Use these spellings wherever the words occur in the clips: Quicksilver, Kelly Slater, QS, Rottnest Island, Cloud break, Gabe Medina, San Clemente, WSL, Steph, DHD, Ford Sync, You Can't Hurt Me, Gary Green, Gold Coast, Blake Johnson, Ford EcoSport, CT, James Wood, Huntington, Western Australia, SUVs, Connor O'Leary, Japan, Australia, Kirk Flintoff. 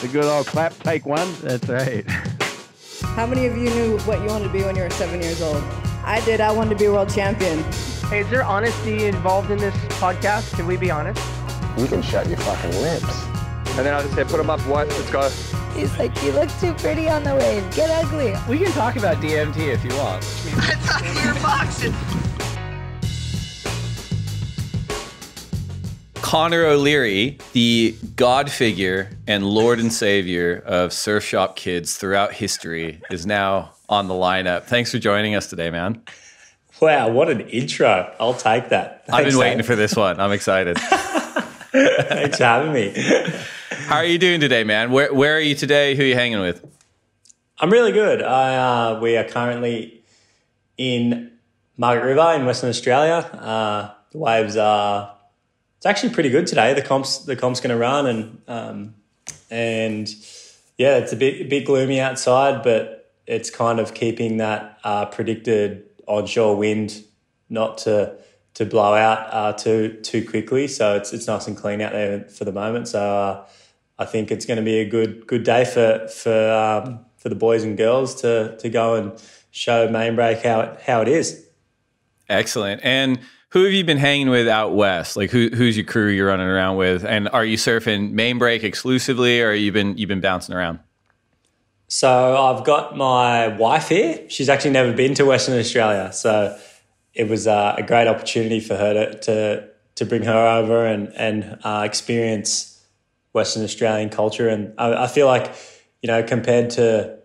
The good old clap, take one. That's right. How many of you knew what you wanted to be when you were 7 years old? I did. I wanted to be a world champion. Hey, is there honesty involved in this podcast? Can we be honest? You can shut your fucking lips. And then I just said, put them up, what? Let's go. He's like, you look too pretty on the wave. Get ugly. We can talk about DMT if you want. I thought you were boxing. Connor O'Leary, the god figure and lord and savior of surf shop kids throughout history, is now on the lineup. Thanks for joining us today, man. Wow, what an intro. I'll take that. Thanks, I've been waiting for this one. I'm excited. Thanks for having me. How are you doing today, man? Where are you today? Who are you hanging with? I'm really good. We are currently in Margaret River in Western Australia. The waves are... It's actually pretty good today. The comp's going to run, and yeah, it's a bit gloomy outside, but it's kind of keeping that predicted onshore wind not to blow out too quickly. So it's nice and clean out there for the moment. So I think it's going to be a good day for the boys and girls to go and show Mainbreak how it is. Excellent. And who have you been hanging with out west? Like who's your crew you're running around with? And are you surfing Mainbreak exclusively, or you've been bouncing around? So I've got my wife here. She's actually never been to Western Australia, so it was a great opportunity for her to bring her over and experience Western Australian culture. And I feel like, you know, compared to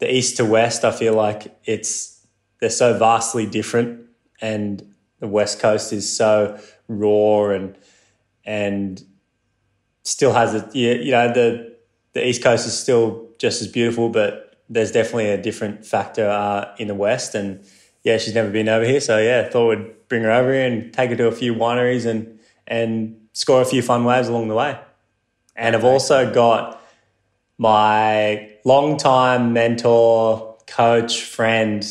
the east to west, I feel like they're so vastly different, and the West Coast is so raw and still has a, you know, the East Coast is still just as beautiful, but there's definitely a different factor in the West. And yeah, she's never been over here, so yeah, thought we'd bring her over here and take her to a few wineries and score a few fun waves along the way. And I've also got my longtime mentor, coach, friend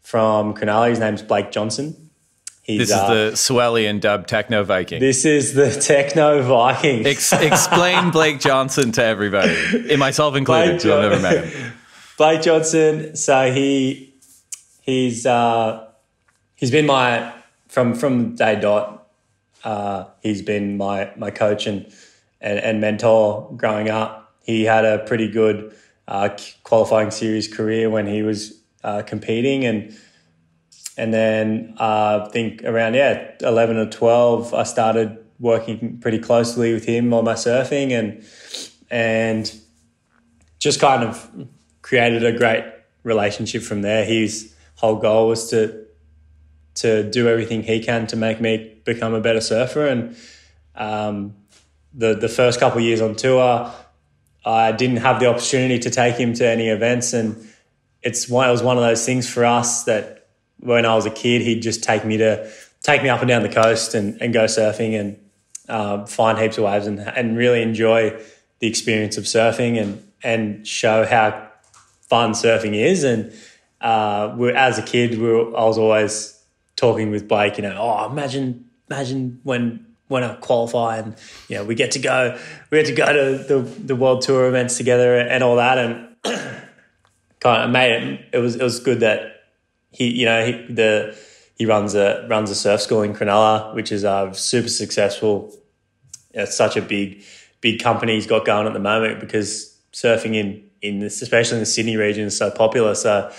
from Cronulla. His name's Blake Johnson. This is the Swelly and Dub Techno Viking. This is the Techno Viking. Explain Blake Johnson to everybody, myself included, because I've never met him. Blake Johnson, so he's been my, from day dot, he's been my coach and mentor growing up. He had a pretty good qualifying series career when he was competing, and then I think around, 11 or 12, I started working pretty closely with him on my surfing and just kind of created a great relationship from there. His whole goal was to do everything he can to make me become a better surfer. And the first couple of years on tour, I didn't have the opportunity to take him to any events. And it was one of those things for us that, when I was a kid, he'd just take me up and down the coast and go surfing and find heaps of waves and really enjoy the experience of surfing and show how fun surfing is. And as a kid, I was always talking with Blake, you know, oh, imagine when I qualify and, you know, we get to go to the world tour events together and all that. And kind of made it. It was good that He runs a surf school in Cronulla, which is super successful. It's such a big company he's got going at the moment, because surfing in this, especially in the Sydney region, is so popular. So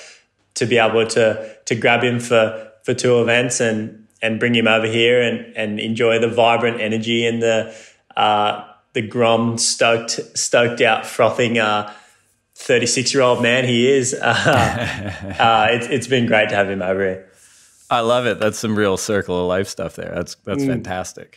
to be able to grab him for two events and bring him over here and enjoy the vibrant energy and the grom stoked out frothing 36-year-old man he is. It's been great to have him over here. I love it. That's some real circle of life stuff there. That's fantastic.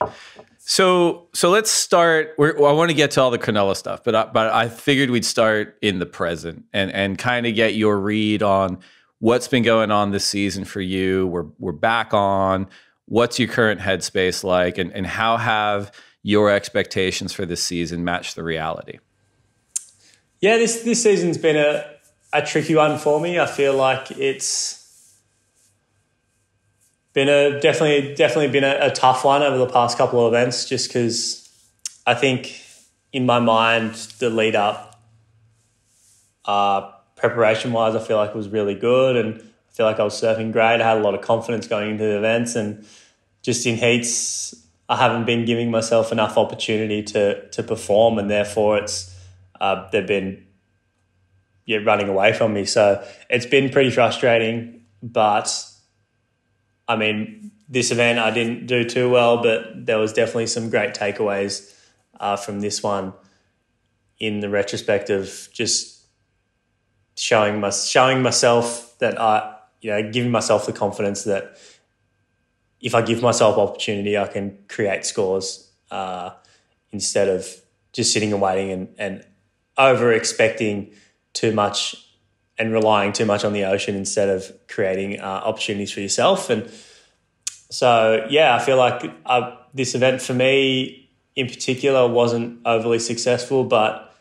So let's start. I want to get to all the Cronulla stuff, but I figured we'd start in the present and kind of get your read on what's been going on this season for you. We're back on. What's your current headspace like, and how have your expectations for this season matched the reality? Yeah, this season's been a tricky one for me. I feel like it's been definitely been a tough one over the past couple of events, just because I think in my mind, the lead up, preparation wise, I feel like it was really good, and I feel like I was surfing great. I had a lot of confidence going into the events, and just in heats, I haven't been giving myself enough opportunity to perform, and therefore it's they've been running away from me. So it's been pretty frustrating. But I mean, this event I didn't do too well, but there was definitely some great takeaways from this one in the retrospective, just showing myself that I, giving myself the confidence that if I give myself opportunity, I can create scores instead of just sitting and waiting and over-expecting too much and relying too much on the ocean instead of creating opportunities for yourself. And so, yeah, I feel like this event for me in particular wasn't overly successful, but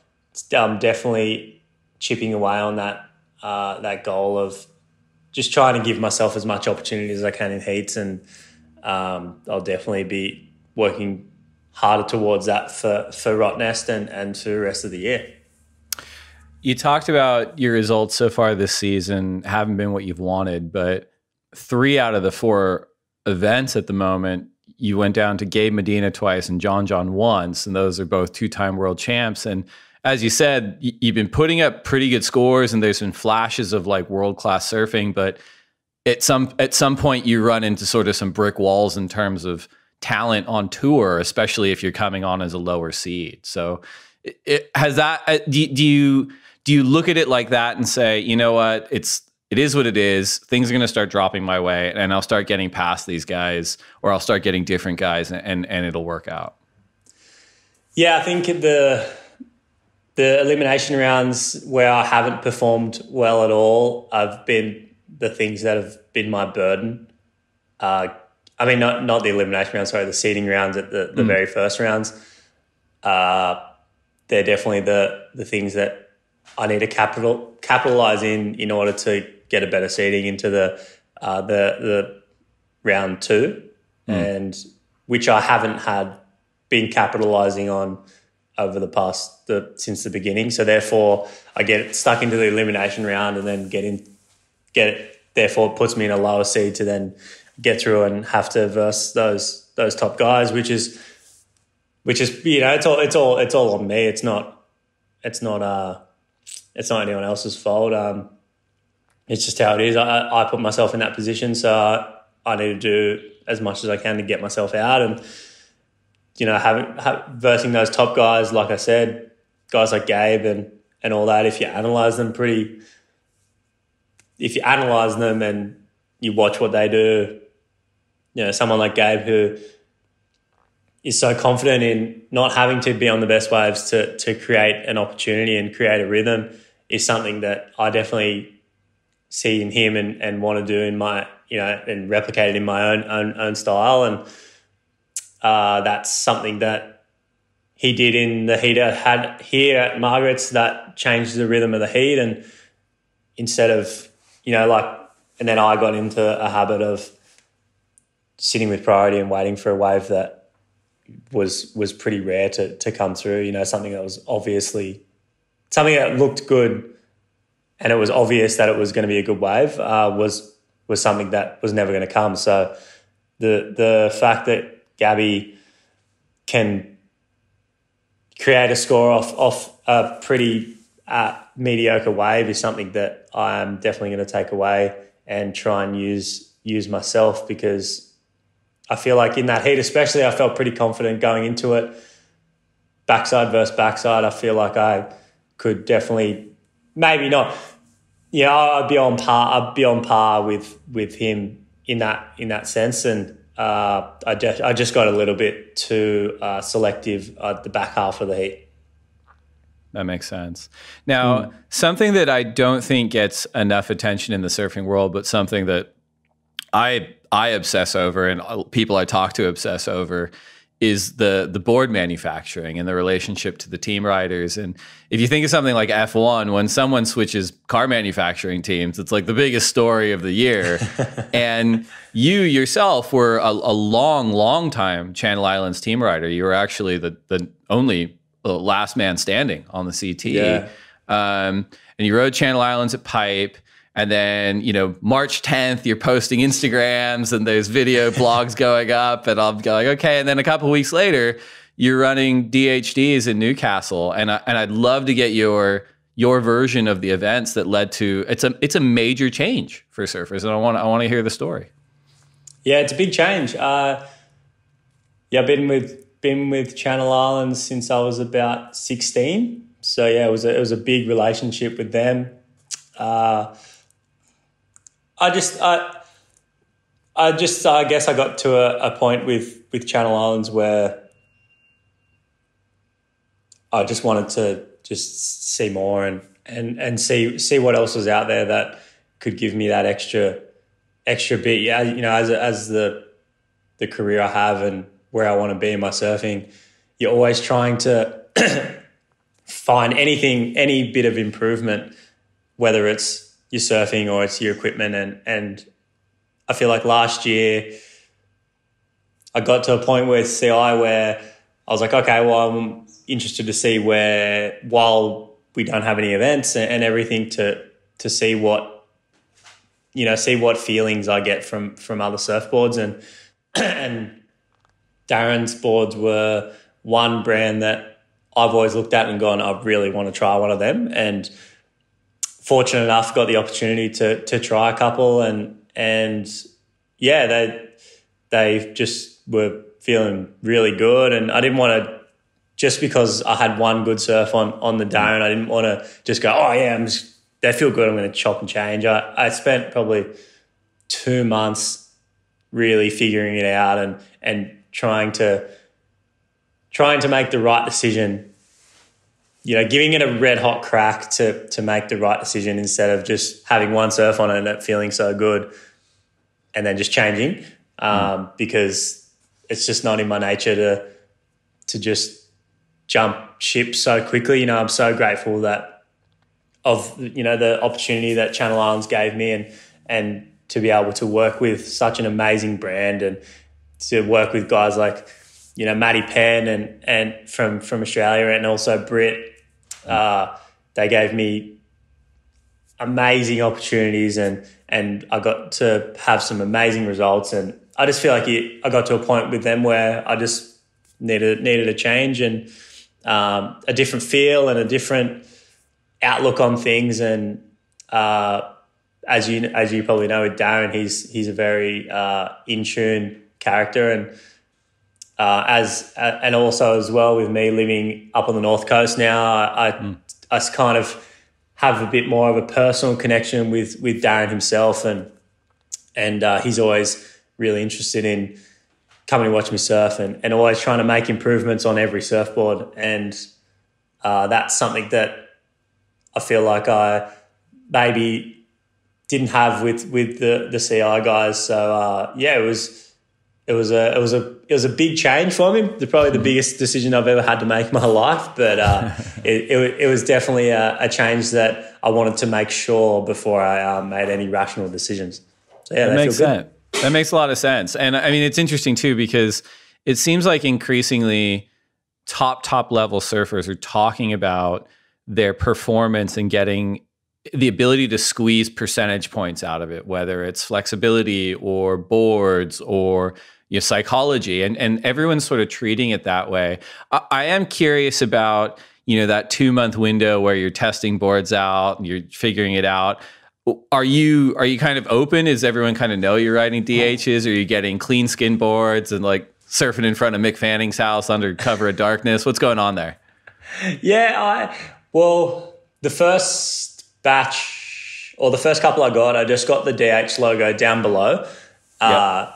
I'm definitely chipping away on that that goal of just trying to give myself as much opportunity as I can in heats, and I'll definitely be working harder towards that for Rottnest and for the rest of the year. You talked about your results so far this season haven't been what you've wanted, but 3 out of the 4 events at the moment, you went down to Gabe Medina twice and John once, and those are both 2-time world champs. And as you said, you've been putting up pretty good scores, and there's been flashes of like world-class surfing, but at some point you run into sort of some brick walls in terms of talent on tour, especially if you're coming on as a lower seed. So do you look at it like that and say, you know what, it is what it is, things are going to start dropping my way, and I'll start getting past these guys, or I'll start getting different guys, and it'll work out? Yeah, I think the elimination rounds where I haven't performed well at all have been the things that have been my burden. I mean, not the elimination rounds, sorry, the seeding rounds at the very first rounds. They're definitely the things that I need to capitalize in order to get a better seeding into the round 2, and which I haven't been capitalizing on over the past since the beginning. So therefore I get stuck into the elimination round, and then therefore it puts me in a lower seed to then get through and have to verse those top guys, which is it's all on me. It's not anyone else's fault. It's just how it is. I put myself in that position, so I need to do as much as I can to get myself out. And versing those top guys, like I said, guys like Gabe and all that, if you analyse them and you watch what they do, someone like Gabe, who is so confident in not having to be on the best waves to create an opportunity and create a rhythm, is something that I definitely see in him and want to do in my, and replicate it in my own style. And that's something that he did in the heat I had here at Margaret's that changed the rhythm of the heat. And instead of, and then I got into a habit of sitting with priority and waiting for a wave that was pretty rare to come through, something that was obviously something that looked good, and it was obvious that it was going to be a good wave, was something that was never going to come. So the fact that Gabby can create a score off a pretty mediocre wave is something that I'm definitely going to take away and try and use myself, because I feel like in that heat especially I felt pretty confident going into it. Backside versus backside, I feel like I could definitely maybe not. I'd be on par with him in that sense. And I just got a little bit too selective at the back half of the heat. That makes sense. Now, something that I don't think gets enough attention in the surfing world, but something that I obsess over and people I talk to obsess over, is the board manufacturing and the relationship to the team riders. And if you think of something like F1, when someone switches car manufacturing teams, it's like the biggest story of the year. And you yourself were a long time Channel Islands team rider. You were actually the only last man standing on the CT. Yeah. And you rode Channel Islands at Pipe. And then, you know, March 10th, you're posting Instagrams and there's video blogs going up, and I'm going, okay. And then a couple of weeks later, you're running DHDs in Newcastle. And I'd love to get your version of the events that led to, it's a major change for surfers. And I want to hear the story. Yeah, it's a big change. Yeah, I've been with Channel Islands since I was about 16. So yeah, it was a big relationship with them. I guess I got to a point with Channel Islands where I just wanted to just see more and see what else was out there that could give me that extra bit. Yeah, you know, as the career I have and where I want to be in my surfing, you're always trying to find any bit of improvement, whether it's your surfing or it's your equipment. And I feel like last year I got to a point with CI where I was like, okay, well, I'm interested to see where, while we don't have any events and everything, to see what, you know, see what feelings I get from other surfboards. And Darren's boards were one brand that I've always looked at and gone, I really want to try one of them. And fortunate enough, got the opportunity to try a couple, and yeah, they just were feeling really good. And I didn't want to, just because I had one good surf on the Darren, I didn't want to just go, oh yeah, they feel good, I'm going to chop and change. I spent probably 2 months really figuring it out and trying to make the right decision. You know, giving it a red hot crack to make the right decision instead of just having one surf on it and it feeling so good and then just changing, because it's just not in my nature to just jump ship so quickly. You know, I'm so grateful of the opportunity that Channel Islands gave me and to be able to work with such an amazing brand and to work with guys like, you know, Matty Penn and from Australia, and also Britt. They gave me amazing opportunities and I got to have some amazing results, and I just feel like I got to a point with them where I just needed a change and a different feel and a different outlook on things. And as you probably know, with Darren, he's a very in tune character, and also as well with me living up on the North Coast now, I kind of have a bit more of a personal connection with Darren himself, and he's always really interested in coming to watch me surf and always trying to make improvements on every surfboard, and that's something that I feel like I maybe didn't have with the CI guys. So yeah, It was a big change for me. Probably the biggest decision I've ever had to make in my life, but it was definitely a change that I wanted to make sure before I made any rational decisions. So yeah, that makes sense. That makes a lot of sense. And I mean, it's interesting too, because it seems like increasingly top level surfers are talking about their performance and getting the ability to squeeze percentage points out of it, whether it's flexibility or boards or your psychology, and everyone's sort of treating it that way. I am curious about, you know, that 2 month window where you're testing boards out and you're figuring it out. Are you kind of open? Is everyone kind of know you're riding DHs? Are you getting clean skin boards and like surfing in front of Mick Fanning's house under cover of darkness? What's going on there? Yeah, well, the first batch, or the first couple I just got the DH logo down below. Yep.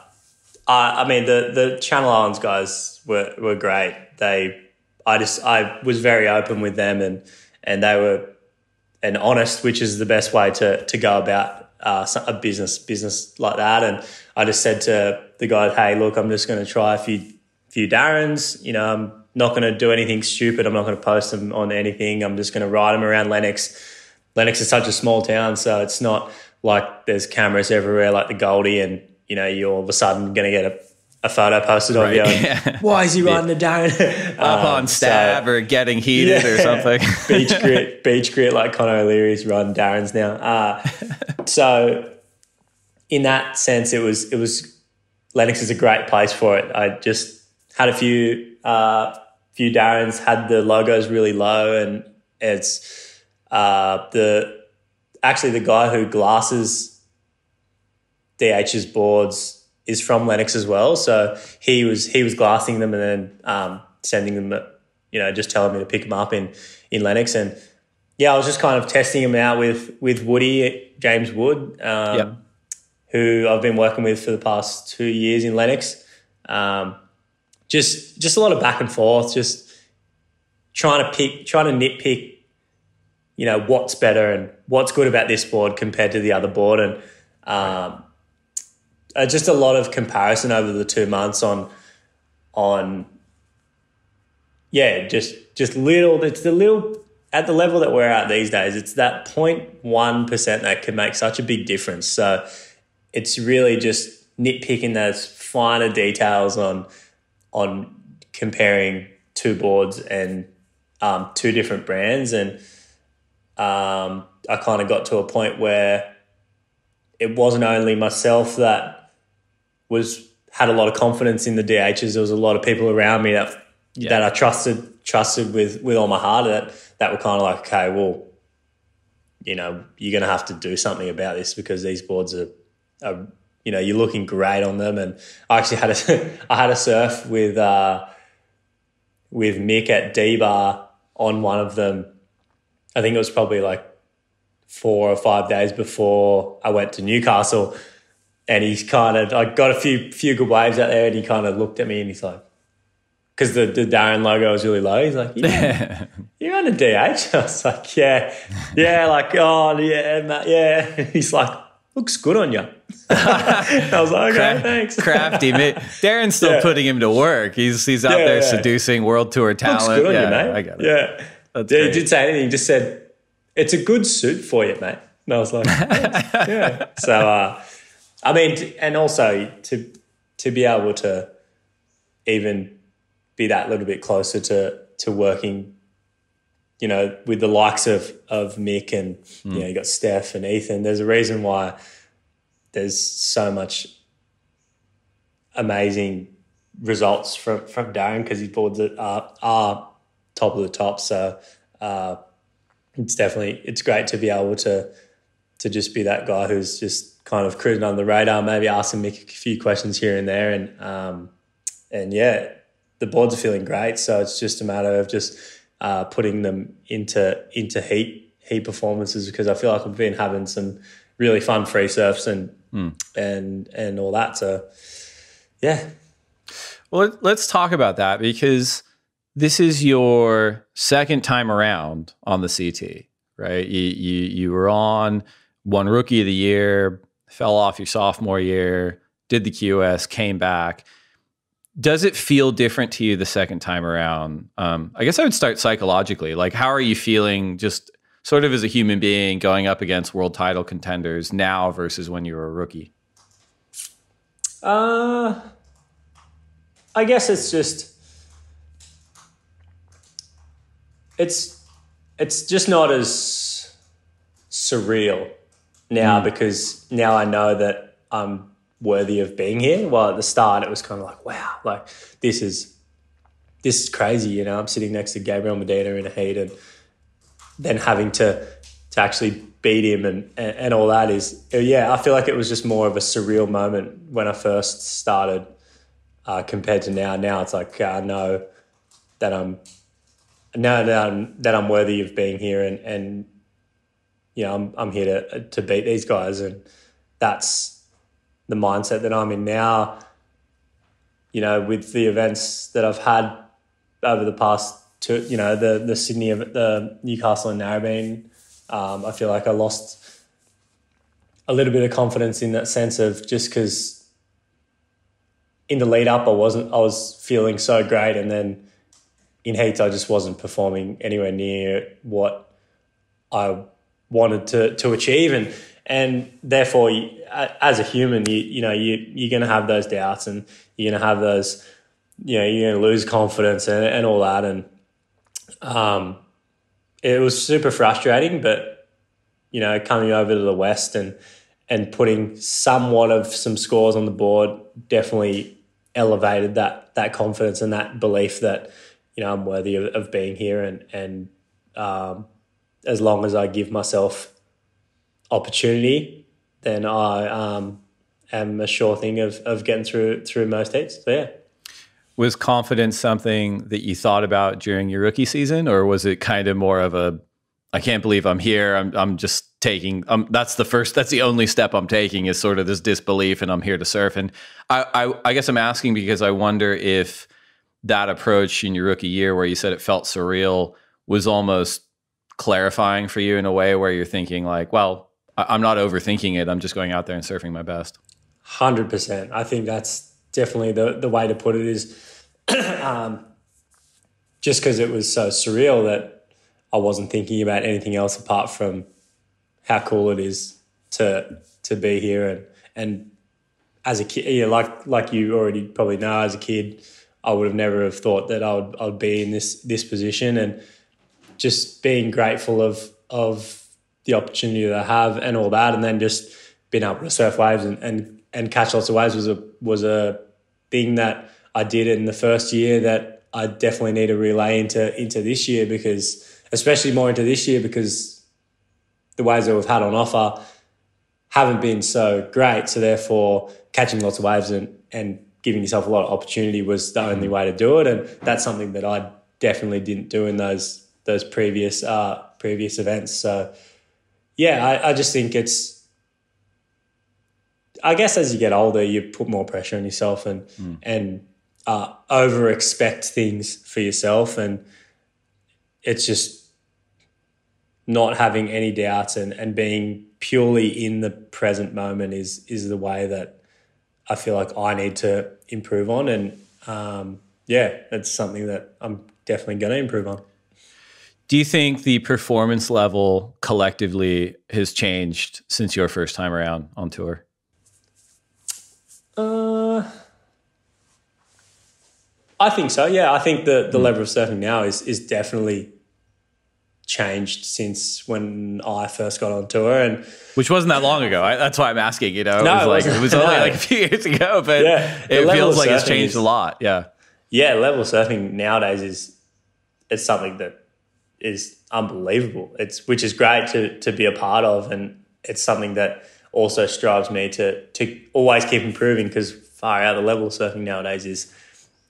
I mean, the Channel Islands guys were great. I was very open with them and they were honest, which is the best way to go about a business like that. And I just said to the guy, hey, look, I'm just going to try a few Darrens. You know, I'm not going to do anything stupid. I'm not going to post them on anything. I'm just going to ride them around Lennox. Lennox is such a small town, so it's not like there's cameras everywhere like the Goldie and, you know, you're all of a sudden going to get a a photo posted of you. Yeah. Why is he riding a Darren? Up on stab or getting heated or something. beach grit like Connor O'Leary's riding Darren's now. So in that sense, it was Lennox is a great place for it. I just had a few Darrens, had the logos really low, and it's actually the guy who glasses DH's boards is from Lennox as well, so he was glassing them and then sending them, just telling me to pick them up in Lennox. And I was just kind of testing them out with Woody, James Wood, who I've been working with for the past 2 years in Lennox. Just a lot of back and forth, just trying to nitpick, what's better and what's good about this board compared to the other board, and just a lot of comparison over the 2 months on little. It's the little, at the level that we're at these days, it's that 0.1% that can make such a big difference. So it's really just nitpicking those finer details on comparing two boards and two different brands. And I kind of got to a point where it wasn't only myself that had a lot of confidence in the DHs. There was a lot of people around me that I trusted with all my heart, that were kind of like, okay, well, you're going to have to do something about this because these boards are you're looking great on them. And I actually had a surf with Mick at D-Bar on one of them. I think it was probably like 4 or 5 days before I went to Newcastle, and he's kind of, I got a few good waves out there, and he kind of looked at me and he's like, because the Darren logo was really low, he's like, you're on a DH. I was like, yeah, like, oh yeah, Matt, yeah. He's like, looks good on you. I was like, okay, thanks. Crafty, mate. Darren's still putting him to work. He's out there seducing World Tour talent. Looks good on you, mate. I got it. Yeah, he didn't say anything. He just said, it's a good suit for you, mate. And I was like, yeah. So, I mean, and also to be able to even be that little bit closer to working, with the likes of Mick and, you got Steph and Ethan. There's a reason why there's so much amazing results from Darren, because his boards are top of the top. So, it's definitely, it's great to be able to just be that guy who's just kind of cruising on the radar, maybe asking Mick a few questions here and there, and the boards are feeling great. So it's just a matter of just putting them into heat performances, because I feel like I've been having some really fun free surfs and all that. So well, let's talk about that, because this is your second time around on the CT, right? You were on, won Rookie of the Year, fell off your sophomore year, did the QS, came back. Does it feel different to you the second time around? I guess I would start psychologically. Like, how are you feeling just sort of as a human being going up against world title contenders now versus when you were a rookie? I guess it's just... It's just not as surreal now, because now I know that I'm worthy of being here. Well, at the start it was kind of like, wow, like this is crazy, I'm sitting next to Gabriel Medina in a heat, and then having to actually beat him and all that is, I feel like it was just more of a surreal moment when I first started compared to now. Now it's like, I know that I'm worthy of being here, and I'm here to beat these guys, and that's the mindset that I'm in now. With the events that I've had over the past two, the Sydney, the Newcastle and Narrabeen, I feel like I lost a little bit of confidence in that sense of just because in the lead up I was feeling so great, and then in heats, I just wasn't performing anywhere near what I wanted to achieve, and And therefore, as a human, you're going to have those doubts, and you're going to have those, you're going to lose confidence and all that. And it was super frustrating, but, coming over to the West and putting somewhat of some scores on the board definitely elevated that confidence and that belief that, I'm worthy of being here. And as long as I give myself opportunity, then I am a sure thing of getting through most heats. So, yeah. Was confidence something that you thought about during your rookie season, or was it kind of more of a, I can't believe I'm here, I'm just taking, that's the only step I'm taking is sort of this disbelief, and I'm here to surf? And I guess I'm asking because I wonder if that approach in your rookie year, where you said it felt surreal, was almost clarifying for you in a way where you're thinking like, well, I'm not overthinking it, I'm just going out there and surfing my best. 100%. I think that's definitely the way to put it is just because it was so surreal that I wasn't thinking about anything else apart from how cool it is to be here. And as a kid, like you already probably know, as a kid, I would have never have thought that I'd be in this position, and just being grateful of the opportunity that I have and all that, and then just being able to surf waves and catch lots of waves was a thing that I did in the first year that I definitely need to relay into this year, because especially more into this year, because the waves that we've had on offer haven't been so great. So therefore, catching lots of waves and giving yourself a lot of opportunity was the only way to do it. And that's something that I definitely didn't do in those previous events. So yeah, I just think it's, I guess as you get older, you put more pressure on yourself and over expect things for yourself. And it's just not having any doubts and being purely in the present moment is the way that I feel like I need to improve on. And that's something that I'm definitely going to improve on. Do you think the performance level collectively has changed since your first time around on tour? I think so, yeah. I think the level of surfing now is definitely changed since when I first got on tour, and which wasn't that long ago. That's why I'm asking. It was only like a few years ago, but yeah, it feels like it's changed a lot. Yeah, level surfing nowadays is something that is unbelievable. Which is great to be a part of, and it's something that also strives me to always keep improving, because far out the level surfing nowadays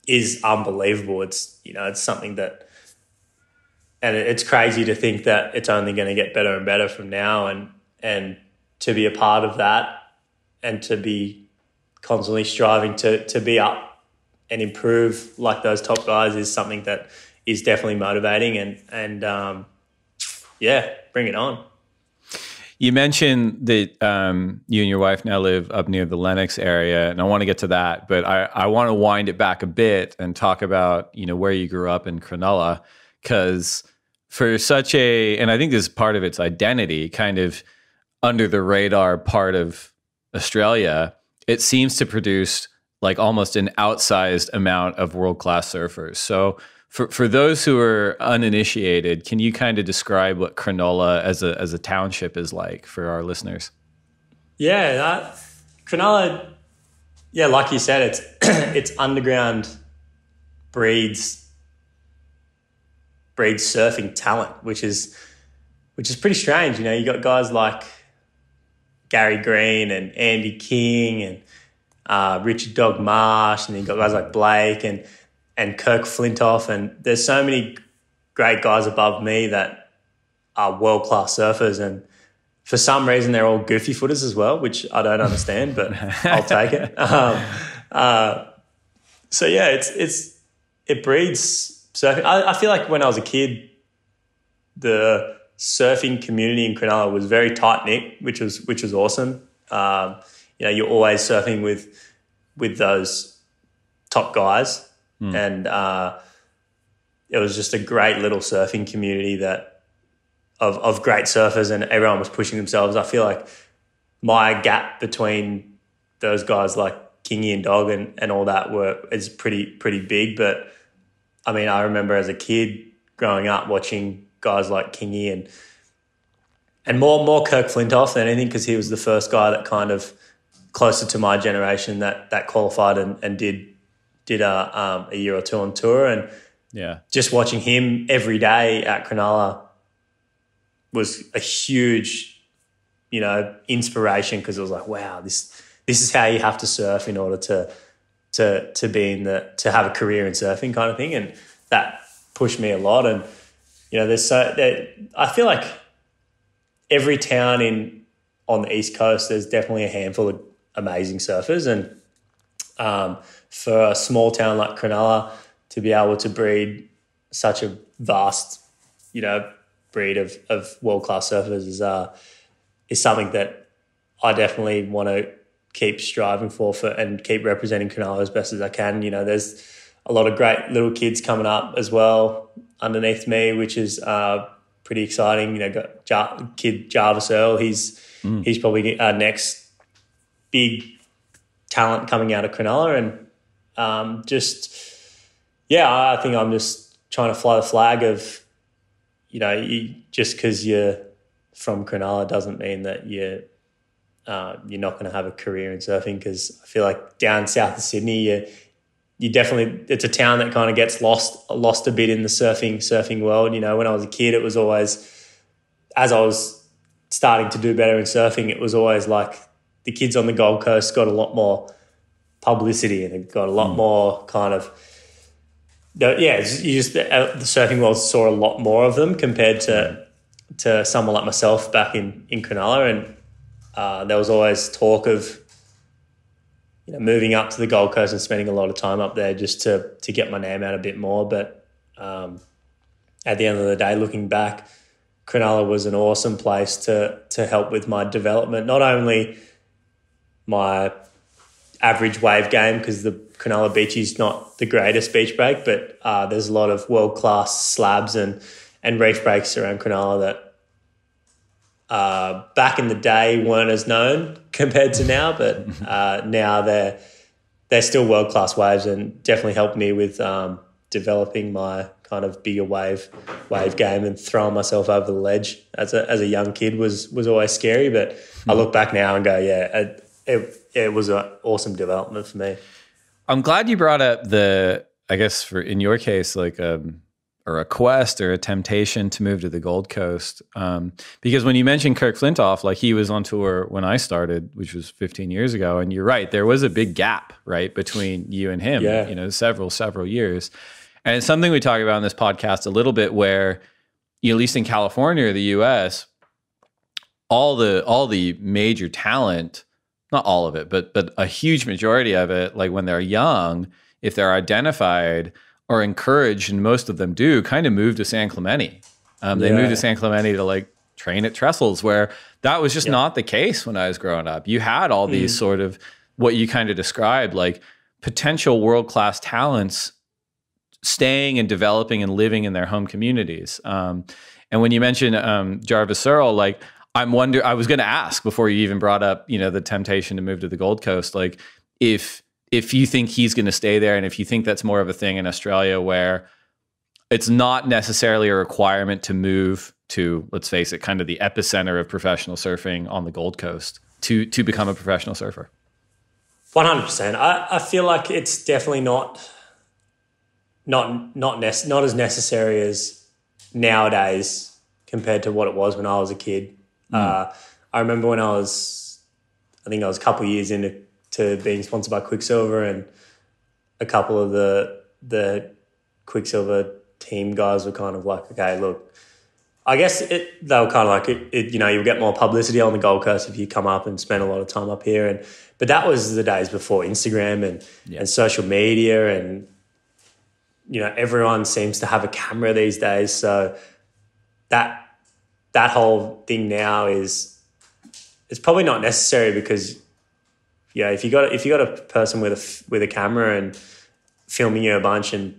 is unbelievable. It's something that. And it's crazy to think that it's only going to get better and better from now, and to be a part of that and to be constantly striving to be up and improve like those top guys is something that is definitely motivating and bring it on. You mentioned that you and your wife now live up near the Lennox area, and I want to get to that, but I want to wind it back a bit and talk about, where you grew up in Cronulla, because for such a, and I think this is part of its identity, kind of under the radar part of Australia, it seems to produce like almost an outsized amount of world-class surfers. So for those who are uninitiated, can you kind of describe what Cronulla as a township is like for our listeners? Yeah, Cronulla, yeah, like you said, it's it's underground breeds surfing talent, which is pretty strange. You got guys like Gary Green and Andy King and Richard Dog Marsh, and then you got guys like Blake and Kirk Flintoff, and there's so many great guys above me that are world class surfers, and for some reason they're all goofy footers as well, which I don't understand, but I'll take it. So yeah, it breeds. So I feel like when I was a kid, the surfing community in Cronulla was very tight-knit, which was awesome. You're always surfing with those top guys. And it was just a great little surfing community that of great surfers, and everyone was pushing themselves. I feel like my gap between those guys like Kingy and Dog and all that is pretty big. But, I mean, I remember as a kid growing up watching guys like Kingy and more Kirk Flintoff than anything, because he was the first guy that kind of closer to my generation that qualified and did a year or two on tour. And yeah, just watching him every day at Cronulla was a huge, inspiration, because it was like, wow, this is how you have to surf in order to be to have a career in surfing kind of thing. And that pushed me a lot. And I feel like every town on the East Coast, there's definitely a handful of amazing surfers. And for a small town like Cronulla to be able to breed such a vast, breed of world-class surfers is something that I definitely want to keep striving for and keep representing Cronulla as best as I can. There's a lot of great little kids coming up as well underneath me, which is pretty exciting. Got kid Jarvis Earl. He's probably our next big talent coming out of Cronulla. And I think I'm just trying to fly the flag of, just because you're from Cronulla doesn't mean that you're not going to have a career in surfing, because I feel like down south of Sydney, you definitely, it's a town that kind of gets lost a bit in the surfing world. When I was a kid, it was always, as I was starting to do better in surfing, it was always like the kids on the Gold Coast got a lot more publicity and it got a lot more kind of, the surfing world saw a lot more of them compared to someone like myself back in Cronulla. And there was always talk of, moving up to the Gold Coast and spending a lot of time up there just to get my name out a bit more. But at the end of the day, looking back, Cronulla was an awesome place to help with my development, not only my average wave game, because the Cronulla beach is not the greatest beach break, but there's a lot of world-class slabs and reef breaks around Cronulla that back in the day weren't as known compared to now, but now they're still world-class waves, and definitely helped me with developing my kind of bigger wave game, and throwing myself over the ledge as a young kid was always scary. But I look back now and go, yeah, it was an awesome development for me. I'm glad you brought up in your case, like or a quest or a temptation to move to the Gold Coast. Because when you mentioned Kirk Flintoff, like he was on tour when I started, which was 15 years ago. And you're right, there was a big gap, right, between you and him, yeah. Several years. And it's something we talk about in this podcast a little bit where, at least in California or the US, all the major talent, not all of it, but a huge majority of it, like when they're young, if they're identified or encouraged, and most of them do, kind of move to San Clemente. They moved to San Clemente to like train at trestles, where that was just not the case when I was growing up. You had all these sort of what you kind of described, like potential world-class talents staying and developing and living in their home communities. And when you mentioned Jarvis Earl, like I was going to ask before you even brought up, the temptation to move to the Gold Coast, like if you think he's going to stay there, and if you think that's more of a thing in Australia where it's not necessarily a requirement to move to, let's face it, kind of the epicenter of professional surfing on the Gold Coast to become a professional surfer. 100%. I feel like it's definitely not as necessary as nowadays compared to what it was when I was a kid. I remember when I think I was a couple of years into being sponsored by Quicksilver, and a couple of the Quicksilver team guys were kind of like, okay, look, I guess they were kind of like, you'll get more publicity on the Gold Coast if you come up and spend a lot of time up here. But that was the days before Instagram and social media, and everyone seems to have a camera these days. So that whole thing now it's probably not necessary, because if you got a person with a camera and filming you a bunch and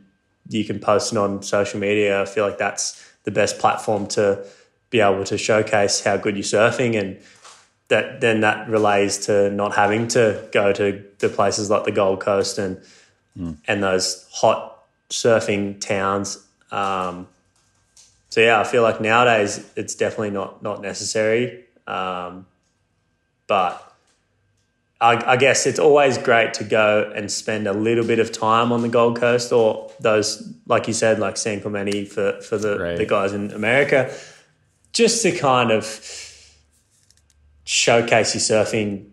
you can post it on social media, I feel like that's the best platform to be able to showcase how good you're surfing and that then that relays to not having to go to the places like the Gold Coast and those hot surfing towns. So yeah, I feel like nowadays it's definitely not necessary. But I guess it's always great to go and spend a little bit of time on the Gold Coast or those, like you said, like San Clemente for the guys in America, just to kind of showcase your surfing,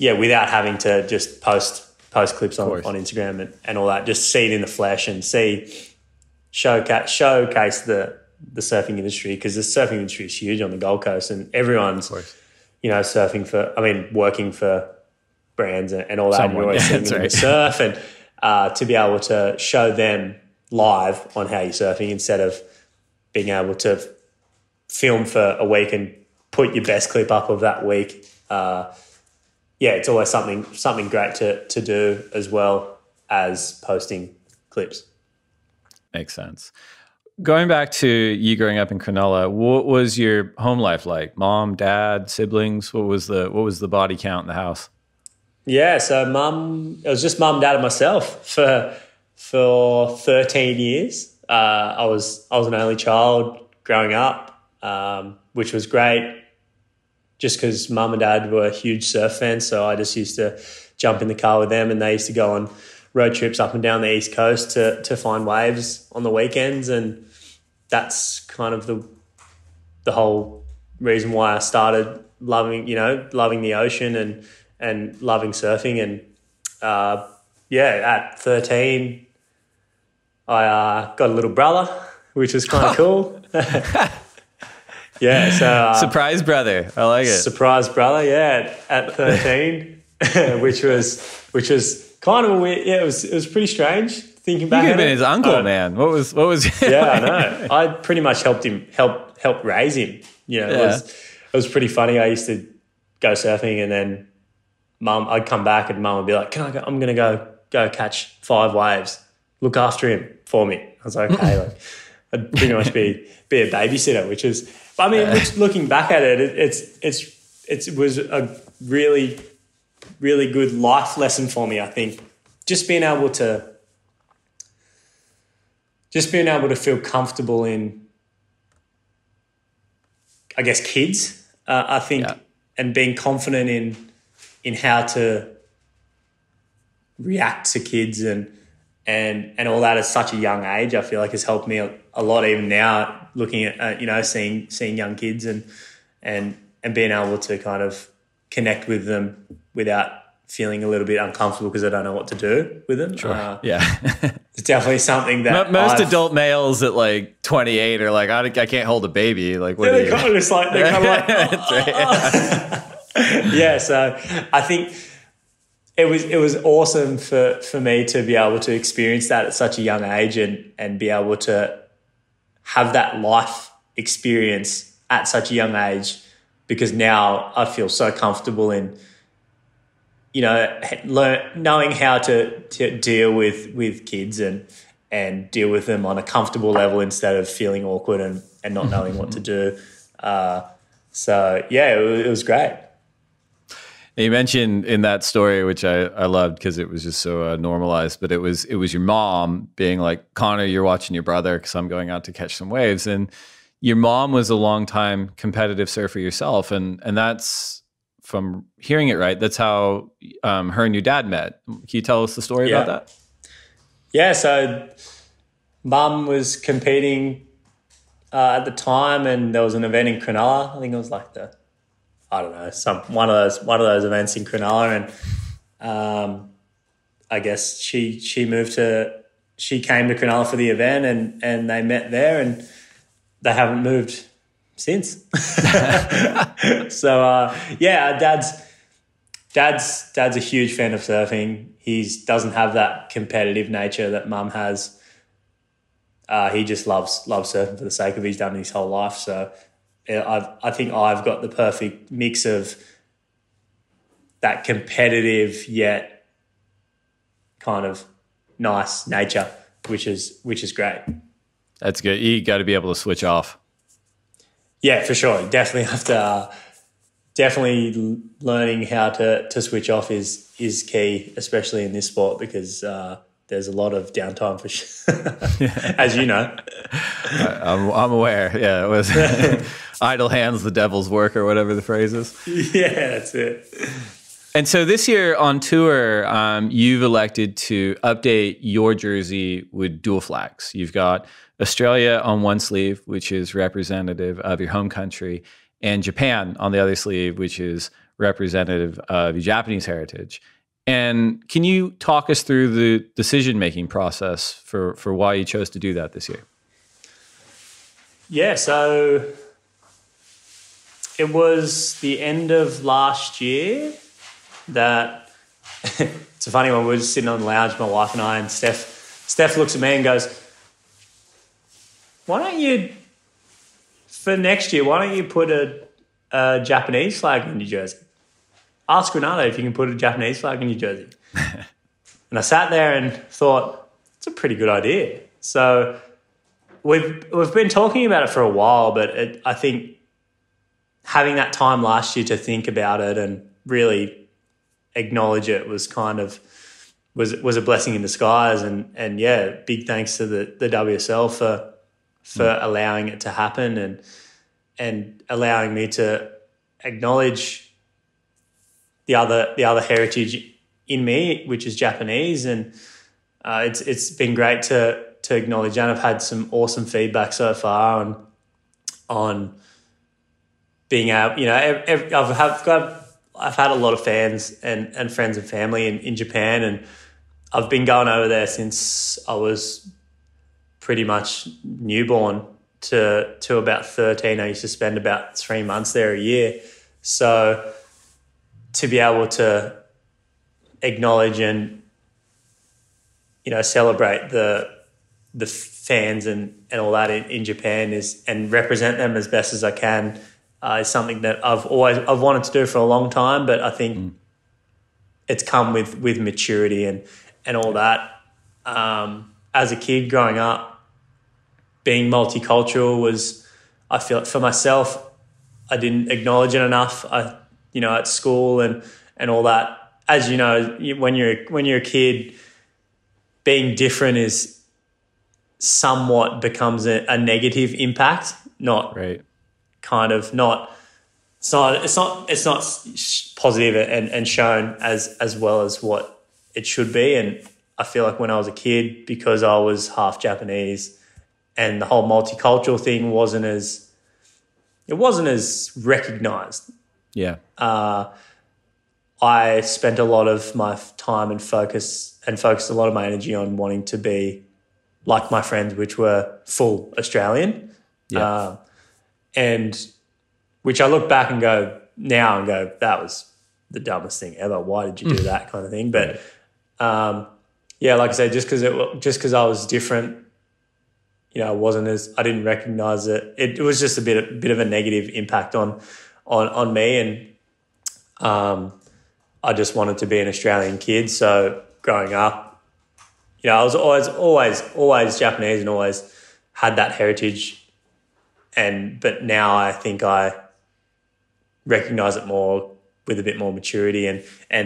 without having to just post clips on Instagram and all that. Just see it in the flesh and showcase the surfing industry, because the surfing industry is huge on the Gold Coast and everyone's, surfing working for brands and all that. Someone, and always surfing surf, and to be able to show them live on how you're surfing instead of being able to film for a week and put your best clip up of that week. It's always something great to do as well as posting clips. Makes sense. Going back to you growing up in Cronulla, what was your home life like? Mom, dad, siblings? What was the body count in the house? Yeah, so it was just mum, dad, and myself for 13 years. I was an only child growing up, which was great, just because mum and dad were huge surf fans. So I just used to jump in the car with them, and they used to go on road trips up and down the East Coast to find waves on the weekends. And that's kind of the whole reason why I started loving the ocean and loving surfing. And at 13, I got a little brother, which was kind of cool. Yeah, so surprise brother, I like it. Surprise brother, yeah, at 13, which was kind of weird. Yeah, it was pretty strange thinking back. You could have been his uncle, man. What was? Yeah, like? I know. I pretty much helped raise him. It was pretty funny. I used to go surfing, and then I'd come back, and Mum would be like, "Can I go? I'm gonna go catch 5 waves. Look after him for me." I was like, "Okay." I'd pretty much be a babysitter, which is, looking back at it, it was a really, really good life lesson for me. I think just being able to feel comfortable in, I guess, kids. And being confident in how to react to kids and all that at such a young age, I feel like has helped me a lot even now, looking at seeing young kids and being able to kind of connect with them without feeling a little bit uncomfortable because I don't know what to do with them. Sure. It's definitely something that most adult males at like 28 are like, I can't hold a baby. Like, what are you? They're kind of like, oh. Yeah. So I think it was awesome for me to be able to experience that at such a young age and be able to have that life experience at such a young age, because now I feel so comfortable in, knowing how to deal with kids and deal with them on a comfortable level instead of feeling awkward and not knowing what to do. It was great. You mentioned in that story, which I loved because it was just so normalized, but it was your mom being like, "Connor, you're watching your brother because I'm going out to catch some waves." And your mom was a long-time competitive surfer yourself, and that's, from hearing it right, that's how her and your dad met. Can you tell us the story about that? Yeah, so mum was competing at the time, and there was an event in Cronulla. I think it was like one of those events in Cronulla, and I guess she came to Cronulla for the event, and they met there, and they haven't moved since. So dad's a huge fan of surfing. He doesn't have that competitive nature that mum has. He just loves surfing for the sake of it. He's done it his whole life. So I think I've got the perfect mix of that competitive yet kind of nice nature, which is great. That's good. You got to be able to switch off. yeah, for sure. You definitely have to definitely learning how to switch off is key, especially in this sport, because there's a lot of downtime for sure, as you know. I'm aware. Yeah, it was idle hands, the devil's work, or whatever the phrase is. Yeah, that's it. And so this year on tour, you've elected to update your jersey with dual flags. You've got Australia on one sleeve, which is representative of your home country, and Japan on the other sleeve, which is representative of your Japanese heritage. And can you talk us through the decision-making process for why you chose to do that this year? Yeah, so it was the end of last year that it's a funny one. We were just sitting on the lounge, my wife and I, and Steph looks at me and goes, for next year, why don't you put a Japanese flag in your jersey? Ask Ronaldo if you can put a Japanese flag in your jersey. And I sat there and thought, it's a pretty good idea. So we've been talking about it for a while, but I think having that time last year to think about it and really acknowledge it was kind of was a blessing in disguise. And yeah, big thanks to the WSL for allowing it to happen and allowing me to acknowledge the other heritage in me, which is Japanese, and it's been great to acknowledge, and I've had some awesome feedback so far on being able, you know, I've had a lot of fans and friends and family in Japan, and I've been going over there since I was pretty much newborn to about 13. I used to spend about 3 months there a year, so to be able to acknowledge and, you know, celebrate the fans and all that in Japan and represent them as best as I can is something that I've wanted to do for a long time, but I think it's come with maturity and all that. As a kid growing up, being multicultural was, I feel like for myself, I didn't acknowledge it enough. You know, at school and all that. As you know, when you're a kid, being different is somewhat becomes a negative impact. Not right. Kind of not. It's not positive and shown as well as what it should be. And I feel like when I was a kid, because I was half Japanese, and the whole multicultural thing wasn't as recognized. Yeah. I spent a lot of my time and focused a lot of my energy on wanting to be like my friends, which were full Australian. Yeah. And which I look back and go now and go, that was the dumbest thing ever. Why did you do that kind of thing? But yeah, like I said, just because I was different, you know, I didn't recognize it. It was just a bit of a negative impact on me, and I just wanted to be an Australian kid. So growing up, you know, I was always Japanese and always had that heritage, but now I think I recognise it more with a bit more maturity and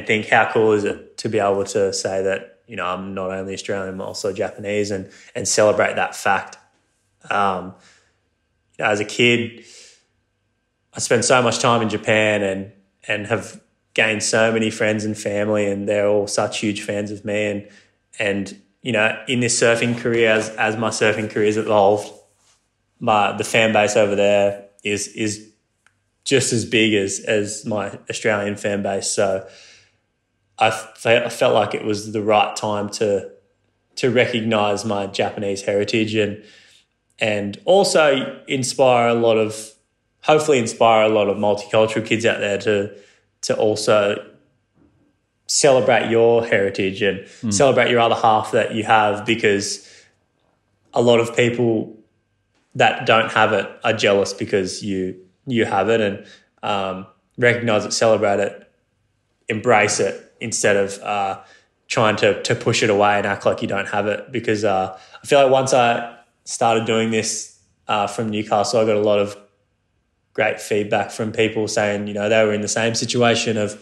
think, how cool is it to be able to say that, you know, I'm not only Australian, I'm also Japanese, and celebrate that fact. As a kid, I spent so much time in Japan and have gained so many friends and family, and they're all such huge fans of me. And you know, in this surfing career, as my surfing career has evolved, the fan base over there is just as big as my Australian fan base. So I felt like it was the right time to recognise my Japanese heritage and also hopefully inspire a lot of multicultural kids out there to also celebrate your heritage and celebrate your other half that you have, because a lot of people that don't have it are jealous because you have it, and recognise it, celebrate it, embrace it, instead of trying to push it away and act like you don't have it, because I feel like once I started doing this from Newcastle, I got a lot of great feedback from people saying, you know, they were in the same situation of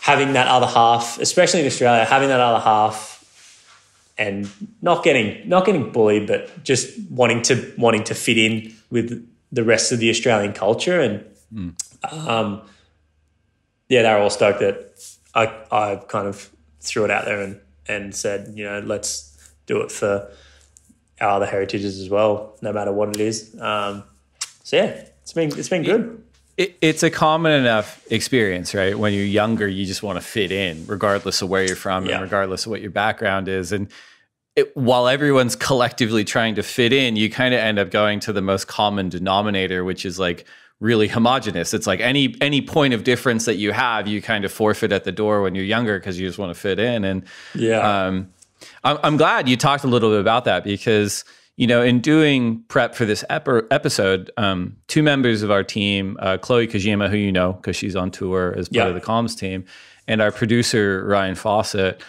having that other half, especially in Australia, having that other half and not getting bullied, but just wanting to fit in with the rest of the Australian culture. And yeah, they're all stoked that I kind of threw it out there and said, you know, let's do it for our other heritages as well, no matter what it is. So yeah, it's been good. It's a common enough experience, right? When you're younger, you just want to fit in regardless of where you're from and regardless of what your background is. And while everyone's collectively trying to fit in, you kind of end up going to the most common denominator, which is like really homogenous. It's like any point of difference that you have, you kind of forfeit at the door when you're younger because you just want to fit in. And I'm glad you talked a little bit about that because, you know, in doing prep for this episode, two members of our team, Chloe Kojima, who you know because she's on tour as part of the comms team, and our producer, Ryan Fawcett,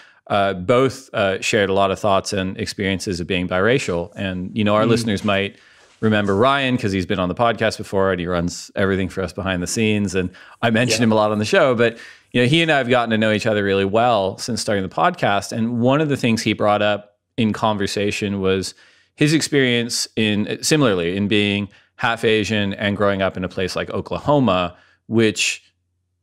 both shared a lot of thoughts and experiences of being biracial. And, you know, our listeners might remember Ryan because he's been on the podcast before and he runs everything for us behind the scenes. And I mentioned him a lot on the show, but, you know, he and I have gotten to know each other really well since starting the podcast. And one of the things he brought up in conversation was his experience similarly in being half Asian and growing up in a place like Oklahoma, which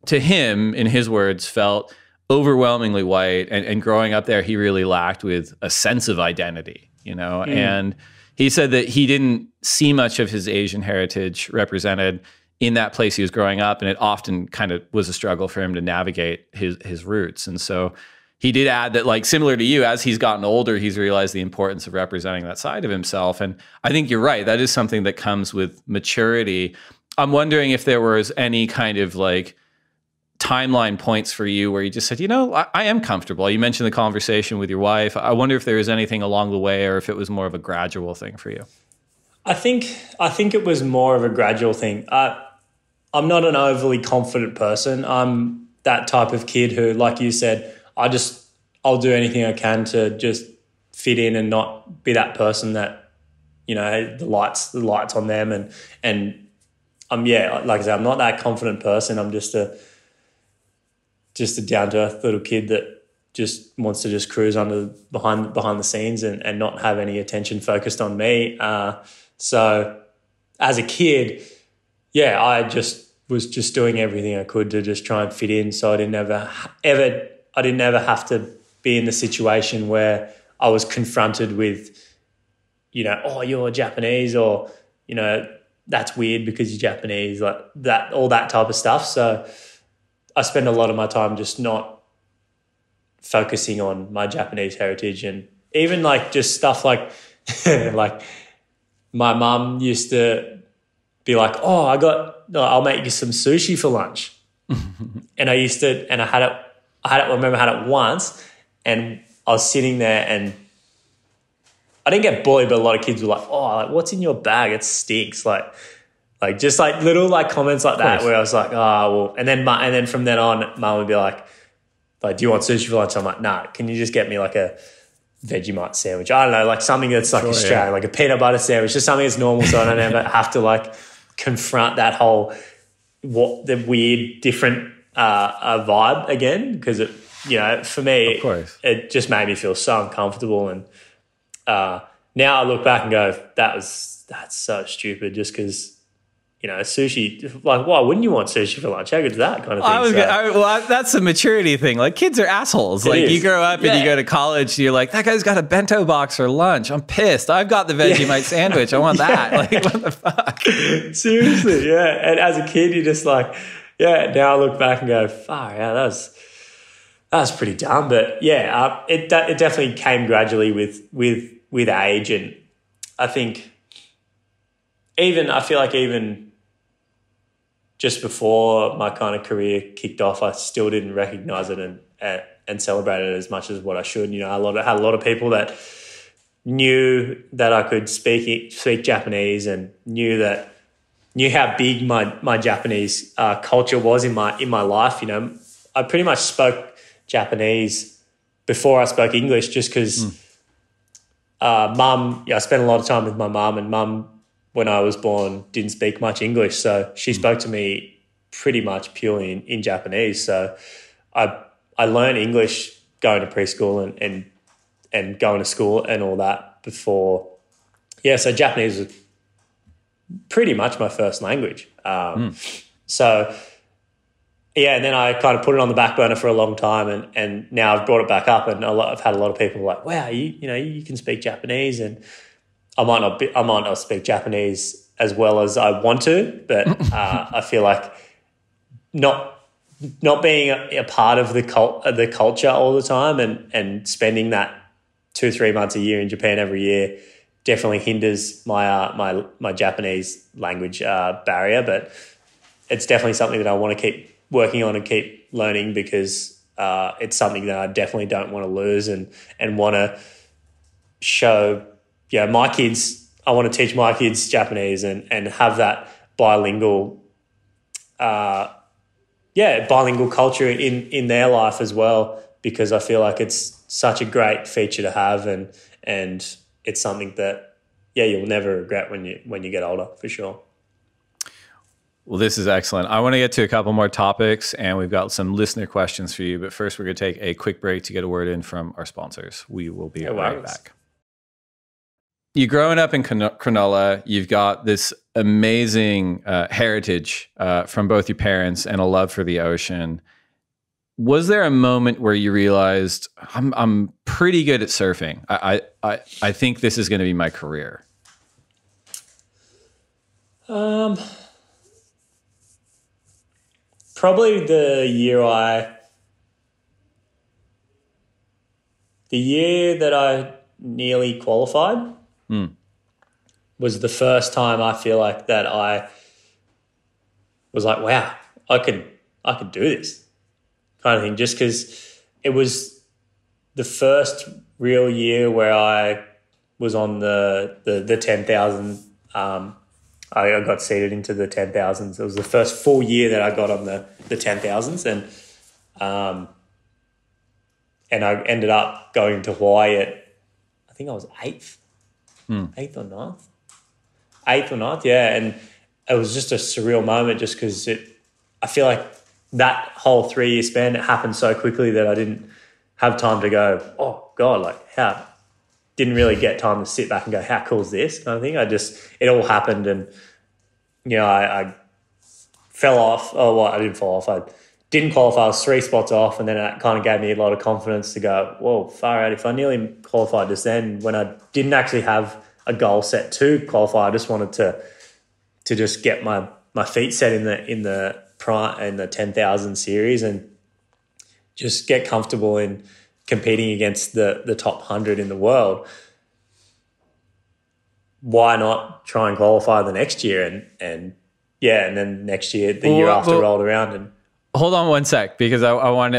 to him, in his words, felt overwhelmingly white. And growing up there, he really lacked with a sense of identity, you know? And he said that he didn't see much of his Asian heritage represented in that place he was growing up. And it often kind of was a struggle for him to navigate his roots. And so he did add that, like, similar to you, as he's gotten older, he's realized the importance of representing that side of himself. And I think you're right. That is something that comes with maturity. I'm wondering if there was any kind of, like, timeline points for you where you just said, you know, I am comfortable. You mentioned the conversation with your wife. I wonder if there was anything along the way or if it was more of a gradual thing for you. I think it was more of a gradual thing. I'm not an overly confident person. I'm that type of kid who, like you said, I'll do anything I can to just fit in and not be that person that, you know, the lights on them. And I'm, yeah, like I said, I'm not that confident person. I'm just a down to earth little kid that just wants to just cruise behind the scenes and not have any attention focused on me. So as a kid, yeah, I just was just doing everything I could to just try and fit in. So I didn't ever have to be in the situation where I was confronted with, you know, oh, you're Japanese, or, you know, that's weird because you're Japanese, like that, all that type of stuff. So I spend a lot of my time just not focusing on my Japanese heritage, and even like just stuff like like my mum used to be like, oh, I'll make you some sushi for lunch. And I remember I had it once, and I was sitting there and I didn't get bullied, but a lot of kids were like, oh, like, what's in your bag? It stinks. Like just like little like comments like that where I was like, oh, well, and then from then on, Mum would be like, do you want sushi for lunch? I'm like, nah, can you just get me like a Vegemite sandwich? I don't know, like something that's like Australian, like a peanut butter sandwich, just something that's normal, so I don't ever have to like confront that whole the weird different vibe again, because it, you know, for me, of course, it just made me feel so uncomfortable. And now I look back and go, that's so stupid, just because, you know, sushi, like, why wouldn't you want sushi for lunch? How good is that kind of thing? That's the maturity thing. Like, kids are assholes. It like is. You grow up and you go to college, and you're like, that guy's got a bento box for lunch. I'm pissed. I've got the Vegemite sandwich. I want that. Like, what the fuck? Seriously, yeah. And as a kid, you're just like, yeah, now I look back and go, "Fuck, yeah, that was pretty dumb." But yeah, it definitely came gradually with age, and I think I feel like just before my kind of career kicked off, I still didn't recognize it and celebrate it as much as what I should. You know, I had a lot of people that knew that I could speak Japanese and knew how big my Japanese culture was in my life. You know, I pretty much spoke Japanese before I spoke English, just because I spent a lot of time with my mum, and mum when I was born, didn't speak much English. So she spoke to me pretty much purely in Japanese. So I learned English going to preschool and going to school and all that before. Yeah, so Japanese was pretty much my first language. So, yeah, and then I kind of put it on the back burner for a long time, and now I've brought it back up, and I've had a lot of people like, wow, you know, you can speak Japanese, and I might not speak Japanese as well as I want to, but I feel like not being a part of the culture all the time, and spending that 2-3 months a year in Japan every year definitely hinders my my Japanese language barrier, but it's definitely something that I want to keep working on and keep learning, because it's something that I definitely don't want to lose, and want to show, you know, my kids. I want to teach my kids Japanese and have that bilingual, bilingual culture in their life as well, because I feel like it's such a great feature to have, and it's something that, yeah, you'll never regret when you get older, for sure. Well, this is excellent. I want to get to a couple more topics, and we've got some listener questions for you. But first, we're going to take a quick break to get a word in from our sponsors. We will be right back. You're growing up in Cronulla. You've got this amazing heritage from both your parents and a love for the ocean. Was there a moment where you realized, I'm pretty good at surfing. I think this is going to be my career. Probably the year that I nearly qualified was the first time I feel like that I was like, wow, I could do this kind of thing, just because it was the first real year where I was on the 10,000. I got seated into the 10,000s. It was the first full year that I got on the 10,000s, and I ended up going to Hawaii at, I think I was eighth or ninth, yeah. And it was just a surreal moment, just because I feel like that whole 3-year span, it happened so quickly that I didn't have time to go, oh God, like how. Didn't really get time to sit back and go, how cool is this kind of thing. It all happened, and, you know, I fell off. Oh, well, I didn't fall off. I didn't qualify. I was 3 spots off, and then that kind of gave me a lot of confidence to go, whoa, far out. If I nearly qualified just then, when I didn't actually have a goal set to qualify, I just wanted to just get my feet set in the 10,000 series and just get comfortable in competing against the top 100 in the world. Why not try and qualify the next year? And then next year, the year after rolled around. And hold on one sec, because I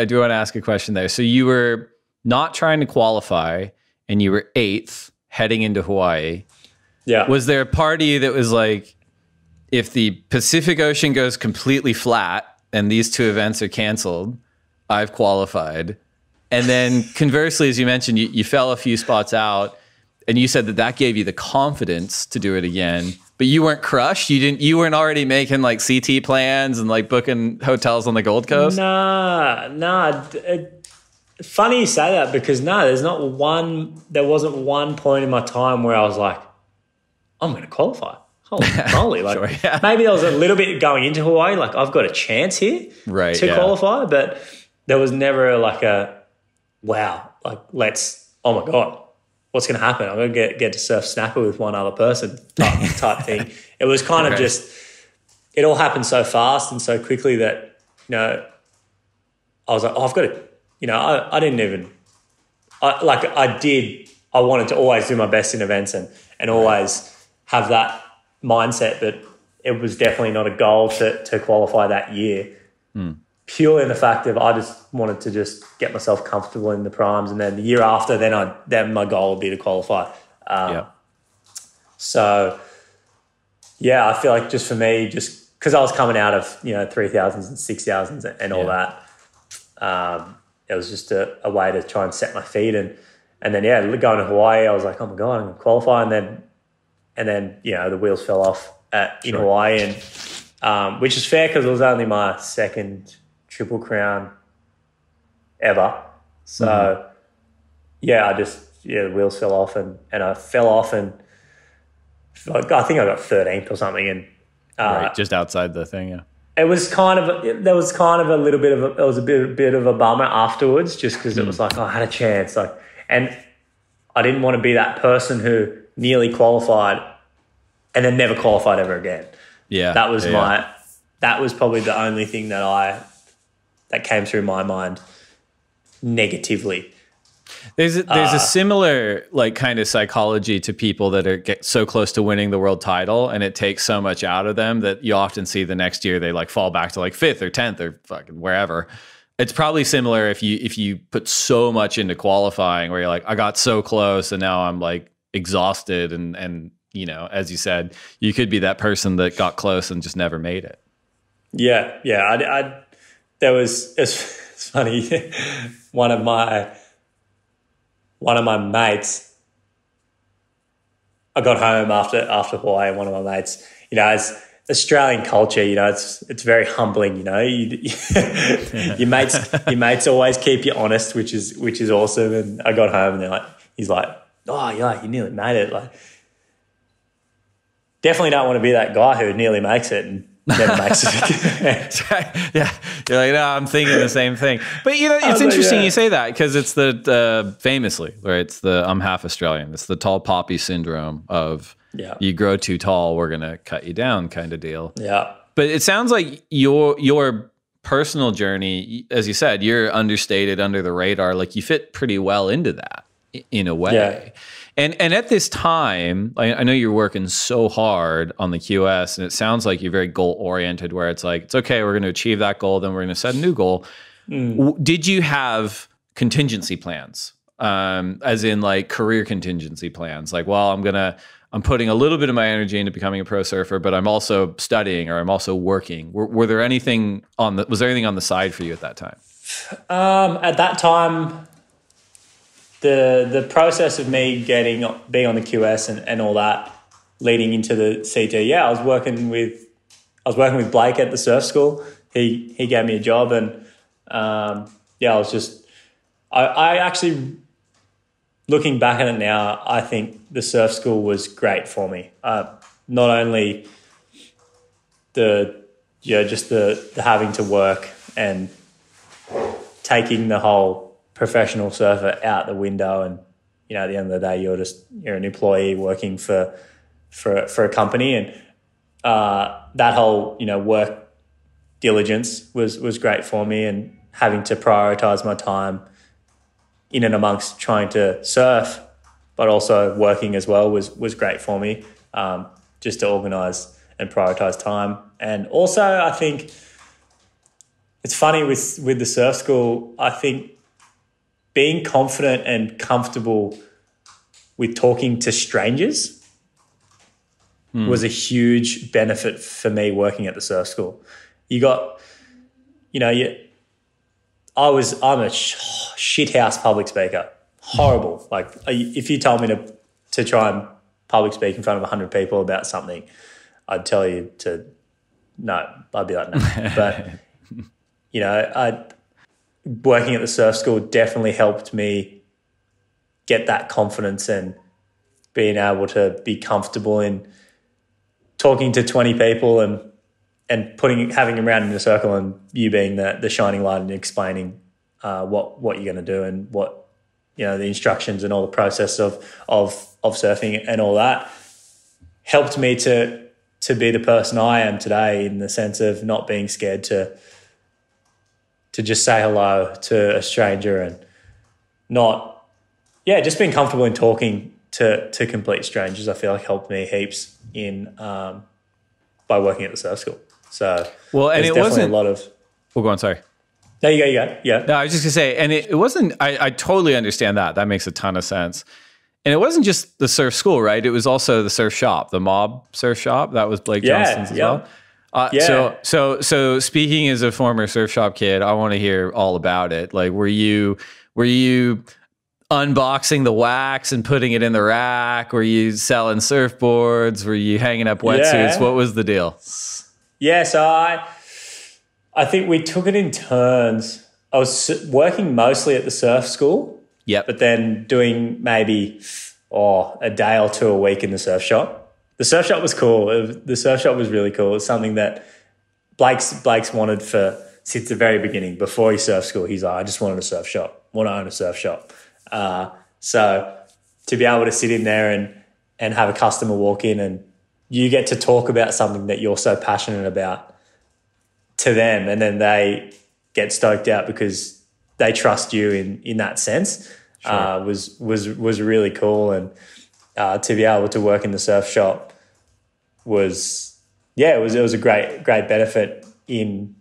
do want to ask a question there. So you were not trying to qualify, and you were 8th heading into Hawaii. Yeah. Was there a party that was like, if the Pacific Ocean goes completely flat and these 2 events are canceled, I've qualified? And then conversely, as you mentioned, you fell a few spots out, and you said that gave you the confidence to do it again, but you weren't crushed. You weren't already making like CT plans and like booking hotels on the Gold Coast. Nah. Funny you say that, because there wasn't one point in my time where I was like, I'm going to qualify. Holy moly. Like, sure, yeah. Maybe there was a little bit going into Hawaii, like I've got a chance here to qualify, but there was never like a, wow, like oh my God, what's going to happen? I'm going to get to surf snapper with one other person type thing. It was kind of just, it all happened so fast and so quickly that, you know, I was like, oh, I've got to, you know, I wanted to always do my best in events and always have that mindset, but it was definitely not a goal to qualify that year. Purely in the fact of I just wanted to just get myself comfortable in the primes, and then the year after, then my goal would be to qualify. So, yeah, I feel like just for me, just because I was coming out of, you know, 3,000s and 6,000s and all that, it was just a way to try and set my feet, and then going to Hawaii, I was like, oh my God, I'm gonna qualify, and then And then, you know, the wheels fell off in Hawaii, and which is fair because it was only my second Triple Crown ever. So, yeah, I just, the wheels fell off, and I fell off, and I think I got 13th or something. And right, just outside the thing, yeah. It was kind of it was a bit of a bummer afterwards, just because it was like, oh, I had a chance, like, and I didn't want to be that person who nearly qualified and then never qualified ever again. Yeah, that was that was probably the only thing that that came through my mind negatively. There's a similar like kind of psychology to people that get so close to winning the world title, and it takes so much out of them that you often see the next year they like fall back to like 5th or 10th or fucking wherever. It's probably similar if you put so much into qualifying where you're like, I got so close and now I'm like exhausted, and you know, as you said, you could be that person that got close and just never made it. Yeah. I there was, it's funny. One of my mates, I got home after Hawaii, and one of my mates, you know, it's Australian culture, you know, it's very humbling, you know. Your mates always keep you honest, which is awesome. And I got home and he's like, oh yeah, you nearly made it. Like, definitely don't want to be that guy who nearly makes it and never makes it. Yeah, you're like, no, I'm thinking the same thing. But you know, it's interesting you say that, because it's the famously, right? It's the I'm half Australian. It's the tall poppy syndrome of you grow too tall, we're gonna cut you down kind of deal. Yeah. But it sounds like your personal journey, as you said, you're understated, under the radar. Like, you fit pretty well into that in a way. Yeah. And at this time, I know you're working so hard on the QS, and it sounds like you're very goal-oriented, where it's like, it's okay, we're going to achieve that goal, then we're going to set a new goal. Mm. Did you have contingency plans, as in like career contingency plans? Like, well, I'm putting a little bit of my energy into becoming a pro surfer, but I'm also studying, or I'm also working. Was there anything on the side for you at that time? At that time, the process of me being on the QS and all that, leading into the CT, I was working with Blake at the surf school. He gave me a job, and I actually, looking back at it now, I think the surf school was great for me. Not only the having to work and taking the whole professional surfer out the window, and you know, at the end of the day, you're an employee working for a company, and that whole, you know, work diligence was great for me, and having to prioritize my time in and amongst trying to surf but also working as well was great for me, just to organize and prioritize time. And also, I think it's funny with the surf school, I think being confident and comfortable with talking to strangers was a huge benefit for me working at the surf school. I'm a shithouse public speaker, horrible. Like, if you told me to try and public speak in front of 100 people about something, I'd tell you to no. I'd be like no. But you know, working at the surf school definitely helped me get that confidence and being able to be comfortable in talking to 20 people and having them around in a circle, and you being the shining light and explaining what you're going to do, and what, you know, the instructions and all the process of surfing and all that helped me to be the person I am today, in the sense of not being scared to just say hello to a stranger, and just being comfortable in talking to complete strangers, I feel like helped me heaps in by working at the surf school. So, well, and Yeah. No, I was just gonna say, and it wasn't, I totally understand that. That makes a ton of sense. And it wasn't just the surf school, right? It was also the surf shop, the mob surf shop. That was Blake Johnson's as well. Yeah. So speaking as a former surf shop kid, I want to hear all about it. Like, were you unboxing the wax and putting it in the rack? Were you selling surfboards? Were you hanging up wetsuits? Yeah. What was the deal? Yeah, so I think we took it in turns. I was working mostly at the surf school, yep, but then doing maybe a day or two a week in the surf shop. The surf shop was cool. The surf shop was really cool. It's something that Blake's wanted for since the very beginning. Before he surf school, he's like, I just wanted a surf shop. I want to own a surf shop. So to be able to sit in there and have a customer walk in and you get to talk about something that you're so passionate about to them, and then they get stoked out because they trust you in that sense. Sure. Was really cool, and to be able to work in the surf shop was a great benefit in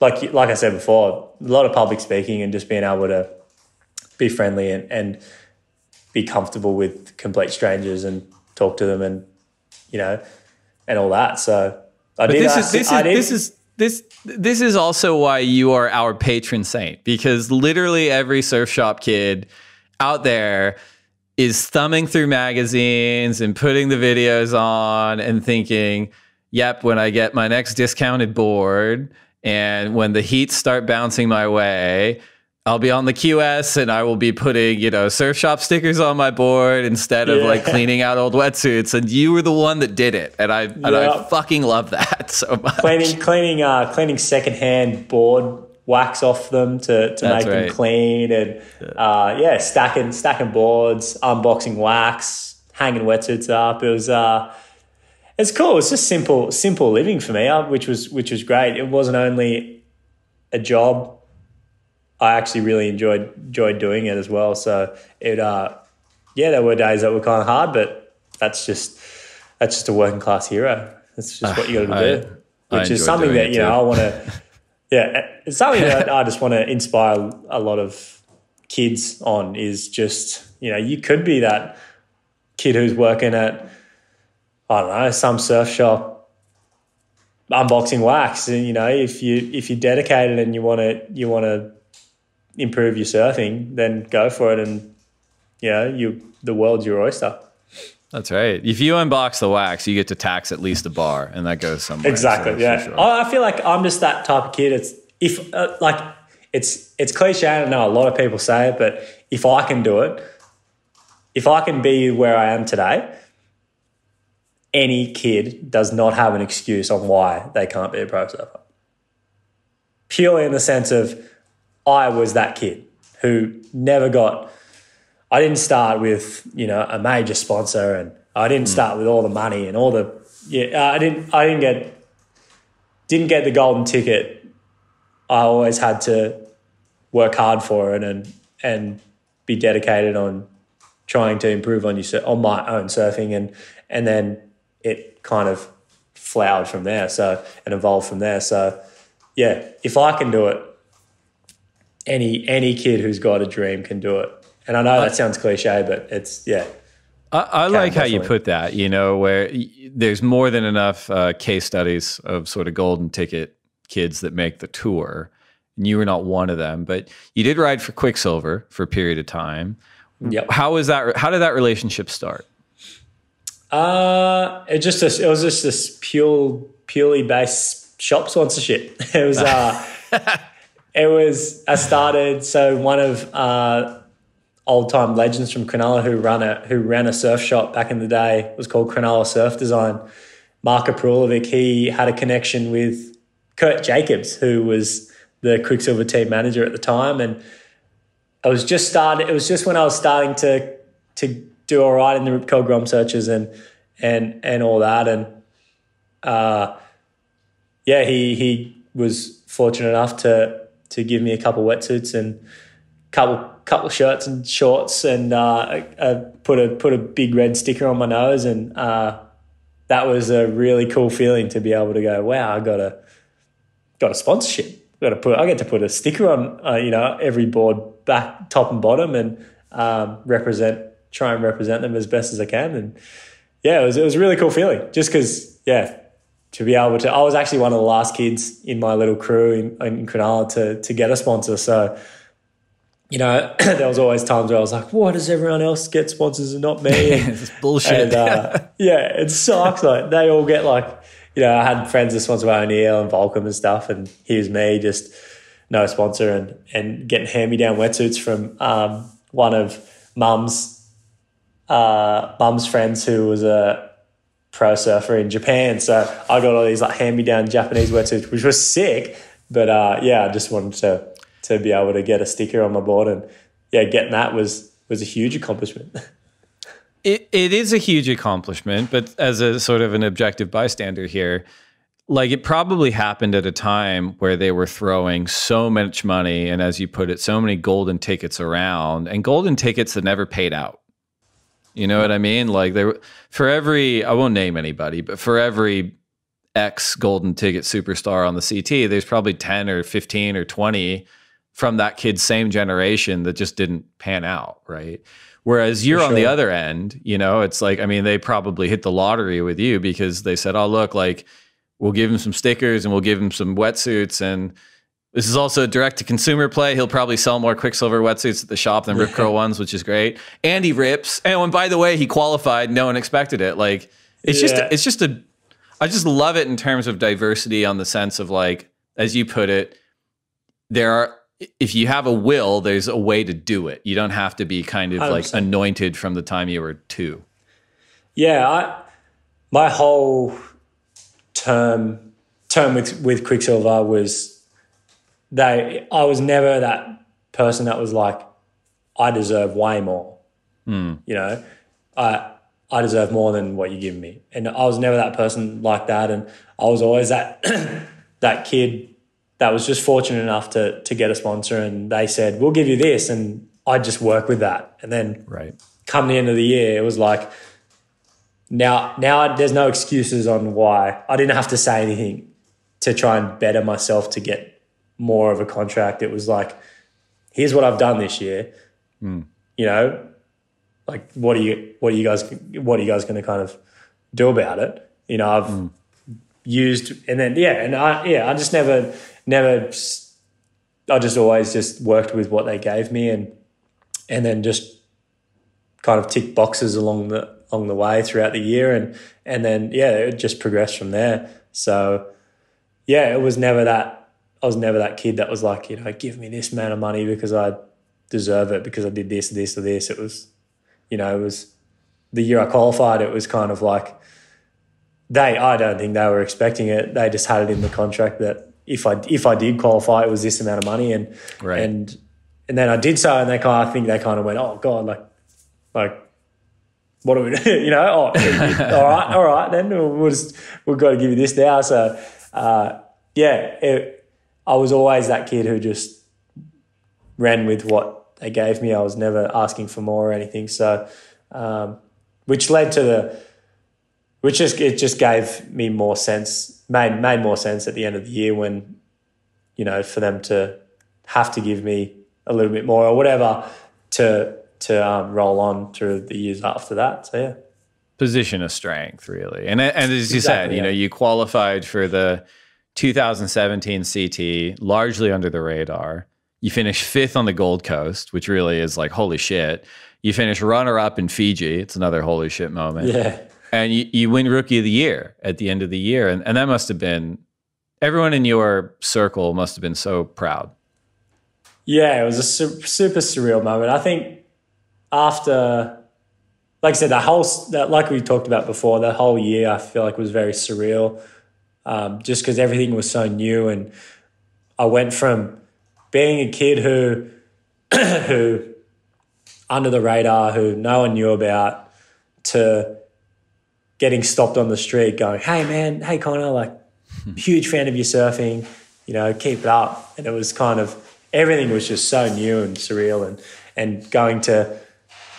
like I said before, a lot of public speaking and just being able to be friendly and be comfortable with complete strangers and talk to them and and all that. So This is also why you are our patron saint, because literally every surf shop kid out there is thumbing through magazines and putting the videos on and thinking, yep, when I get my next discounted board and when the heats start bouncing my way, I'll be on the QS and I will be putting, surf shop stickers on my board instead of like cleaning out old wetsuits. And you were the one that did it, and I fucking love that so much. Cleaning secondhand board wax off them to make them clean, and stacking boards, unboxing wax, hanging wetsuits up. It was it's cool. It's just simple living for me, which was great. It wasn't only a job. I actually really enjoyed doing it as well. So it, there were days that were kind of hard, but that's just a working class hero. That's just what you got to do, which is something that I want to. Yeah, it's something that I just want to inspire a lot of kids on. Is just you could be that kid who's working at some surf shop, unboxing wax, and if you're dedicated and you want to improve your surfing, then go for it, and the world's your oyster. That's right. If you unbox the wax, you get to tax at least a bar, and that goes somewhere. Exactly. So yeah. Sure. I feel like I'm just that type of kid. It's cliche. I know a lot of people say it, but if I can do it, if I can be where I am today, any kid does not have an excuse on why they can't be a pro surfer. Purely in the sense of, I was that kid who never got, I didn't start with, a major sponsor, and I didn't start with all the money and all the, I didn't get the golden ticket. I always had to work hard for it and be dedicated on trying to improve on my own surfing, and then it kind of flowered from there, and evolved from there. So yeah, if I can do it, any kid who's got a dream can do it. And I know that sounds cliche, but it's, yeah. I like how you put that, where there's more than enough case studies of sort of golden ticket kids that make the tour, and you were not one of them, but you did ride for Quicksilver for a period of time. Yep. How did that relationship start? It was just this purely based shop sponsorship. It was I started, so one of old time legends from Cronulla who ran a surf shop back in the day, it was called Cronulla Surf Design. Marko Prulovic, he had a connection with Kurt Jacobs, who was the Quicksilver team manager at the time, and it was just when I was starting to do all right in the Rip Curl Grom searches and all that, and he was fortunate enough to give me a couple wetsuits and couple shirts and shorts, and I put a big red sticker on my nose, and that was a really cool feeling to be able to go, wow, I got a sponsorship. I get to put a sticker on every board, back, top and bottom, and represent them as best as I can. And yeah, it was a really cool feeling, just because to be able to. I was actually one of the last kids in my little crew in Cronulla to get a sponsor. So you know, there was always times where I was like, why does everyone else get sponsors and not me? It's bullshit. And, yeah, it sucks. Like, they all get like, you know, I had friends that sponsored by O'Neill and Volcom and stuff, and here's me, just no sponsor, and getting hand-me-down wetsuits from one of mum's friends who was a pro surfer in Japan. So I got all these like hand-me-down Japanese wetsuits, which was sick. But yeah, I just wanted to be able to get a sticker on my board, and yeah, getting that was a huge accomplishment. It is a huge accomplishment, but as a sort of an objective bystander here, like, it probably happened at a time where they were throwing so much money and, as you put it, so many golden tickets around, and golden tickets that never paid out. You know what I mean? Like, there, for every, I won't name anybody, but for every X golden ticket superstar on the CT, there's probably 10 or 15 or 20 from that kid's same generation that just didn't pan out, right? Whereas you're on the other end, you know, it's like, I mean, they probably hit the lottery with you because they said, oh, look, like, we'll give him some stickers and we'll give him some wetsuits. And this is also a direct-to-consumer play. He'll probably sell more Quicksilver wetsuits at the shop than Rip Curl ones, which is great. And he rips. And by the way, he qualified. No one expected it. Like, it's just, it's just a, I just love it in terms of diversity, on the sense of, like, as you put it, there are, if you have a will, there's a way to do it. You don't have to be kind of like anointed from the time you were 2. Yeah, my whole term with Quicksilver was that I was never that person that was like, I deserve way more. You know, I deserve more than what you give me. And I was never that person like that. And I was always that that kid that was just fortunate enough to get a sponsor, and they said, we'll give you this, and I just work with that. And then come the end of the year, it was like, now there's no excuses on why. I didn't have to say anything to try and better myself to get more of a contract. It was like, here's what I've done this year. You know, like, what are you guys going to kind of do about it? You know, I've used, and then, I just never, I just always just worked with what they gave me, and then just kind of ticked boxes along the way throughout the year, and then, yeah, it just progressed from there. So yeah, it was never that, I was never that kid that was like, you know, give me this amount of money because I deserve it, because I did this, this, or this. It was, you know, it was the year I qualified, it was kind of like, I don't think they were expecting it. They just had it in the contract that if I did qualify, it was this amount of money, and then I did so, and I think they kind of went, oh God, like what do we do? You know, all right, then we've got to give you this now. So I was always that kid who just ran with what they gave me. I was never asking for more or anything. So which led to it just gave me more sense, made more sense at the end of the year when, you know, for them to have to give me a little bit more or whatever to roll on through the years after that. So yeah, position of strength really, and as you said, you know, you qualified for the 2017 CT largely under the radar. You finished 5th on the Gold Coast, which really is like holy shit. You finished runner up in Fiji. It's another holy shit moment. Yeah. And you win Rookie of the Year at the end of the year. And that must have been, everyone in your circle must have been so proud. Yeah, it was a super surreal moment. I think after, like I said, like we talked about before, the whole year I feel like was very surreal, just because everything was so new. And I went from being a kid who, who under the radar, who no one knew about, to getting stopped on the street going, hey man, hey Connor, like, huge fan of your surfing, you know, keep it up. And it was kind of, everything was just so new and surreal, and going to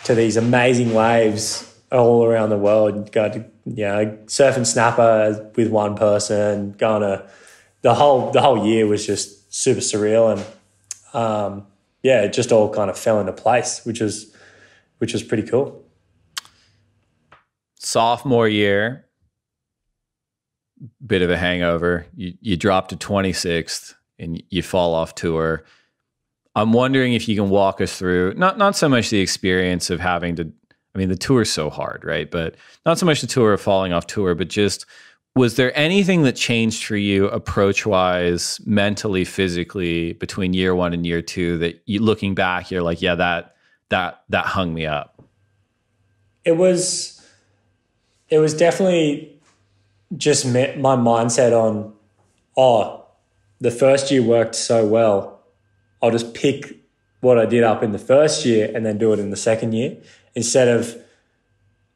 these amazing waves all around the world, and going to, you know, surf and snapper with one person, going to, the whole year was just super surreal. And yeah, it just all kind of fell into place, which was pretty cool. Sophomore year, bit of a hangover. You dropped to 26th and you fall off tour. I'm wondering if you can walk us through, not so much the experience of having to, I mean, the tour's so hard, right? But not so much the tour of falling off tour, but just, was there anything that changed for you approach-wise, mentally, physically, between year one and year two that you, looking back, you're like, yeah, that hung me up? It was definitely just my mindset on, oh, the first year worked so well, I'll just pick what I did up in the first year and then do it in the second year, instead of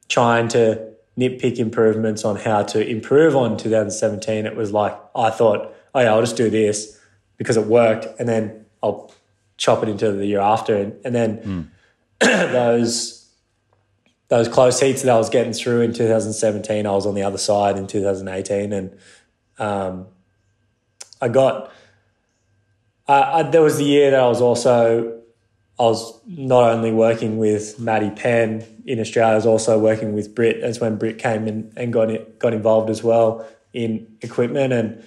trying to nitpick improvements on how to improve on 2017. It was like, I thought, oh yeah, I'll just do this because it worked and then I'll chop it into the year after. And then those close heats that I was getting through in 2017, I was on the other side in 2018. And there was the year that I was not only working with Matty Penn in Australia, I was also working with Britt. That's when Britt came in and got involved as well in equipment. And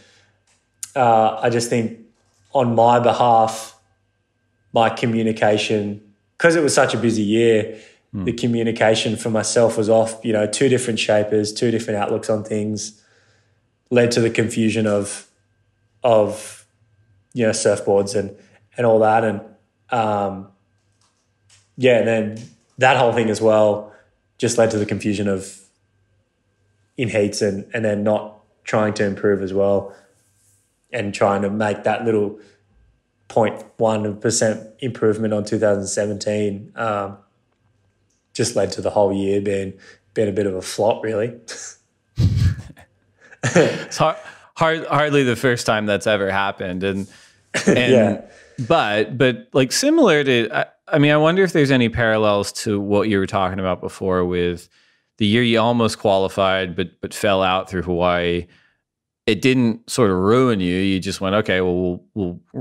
I just think on my behalf, my communication, because it was such a busy year, the communication for myself was off. You know, two different shapers, two different outlooks on things led to the confusion of you know, surfboards and all that. And yeah, and then that whole thing as well just led to the confusion of in heats and then not trying to improve as well and trying to make that little 0.1% improvement on 2017 just led to the whole year being a bit of a flop, really. It's hardly the first time that's ever happened. And yeah. But like similar to, I mean, I wonder if there's any parallels to what you were talking about before with the year you almost qualified but fell out through Hawaii. It didn't sort of ruin you. You just went, okay, well,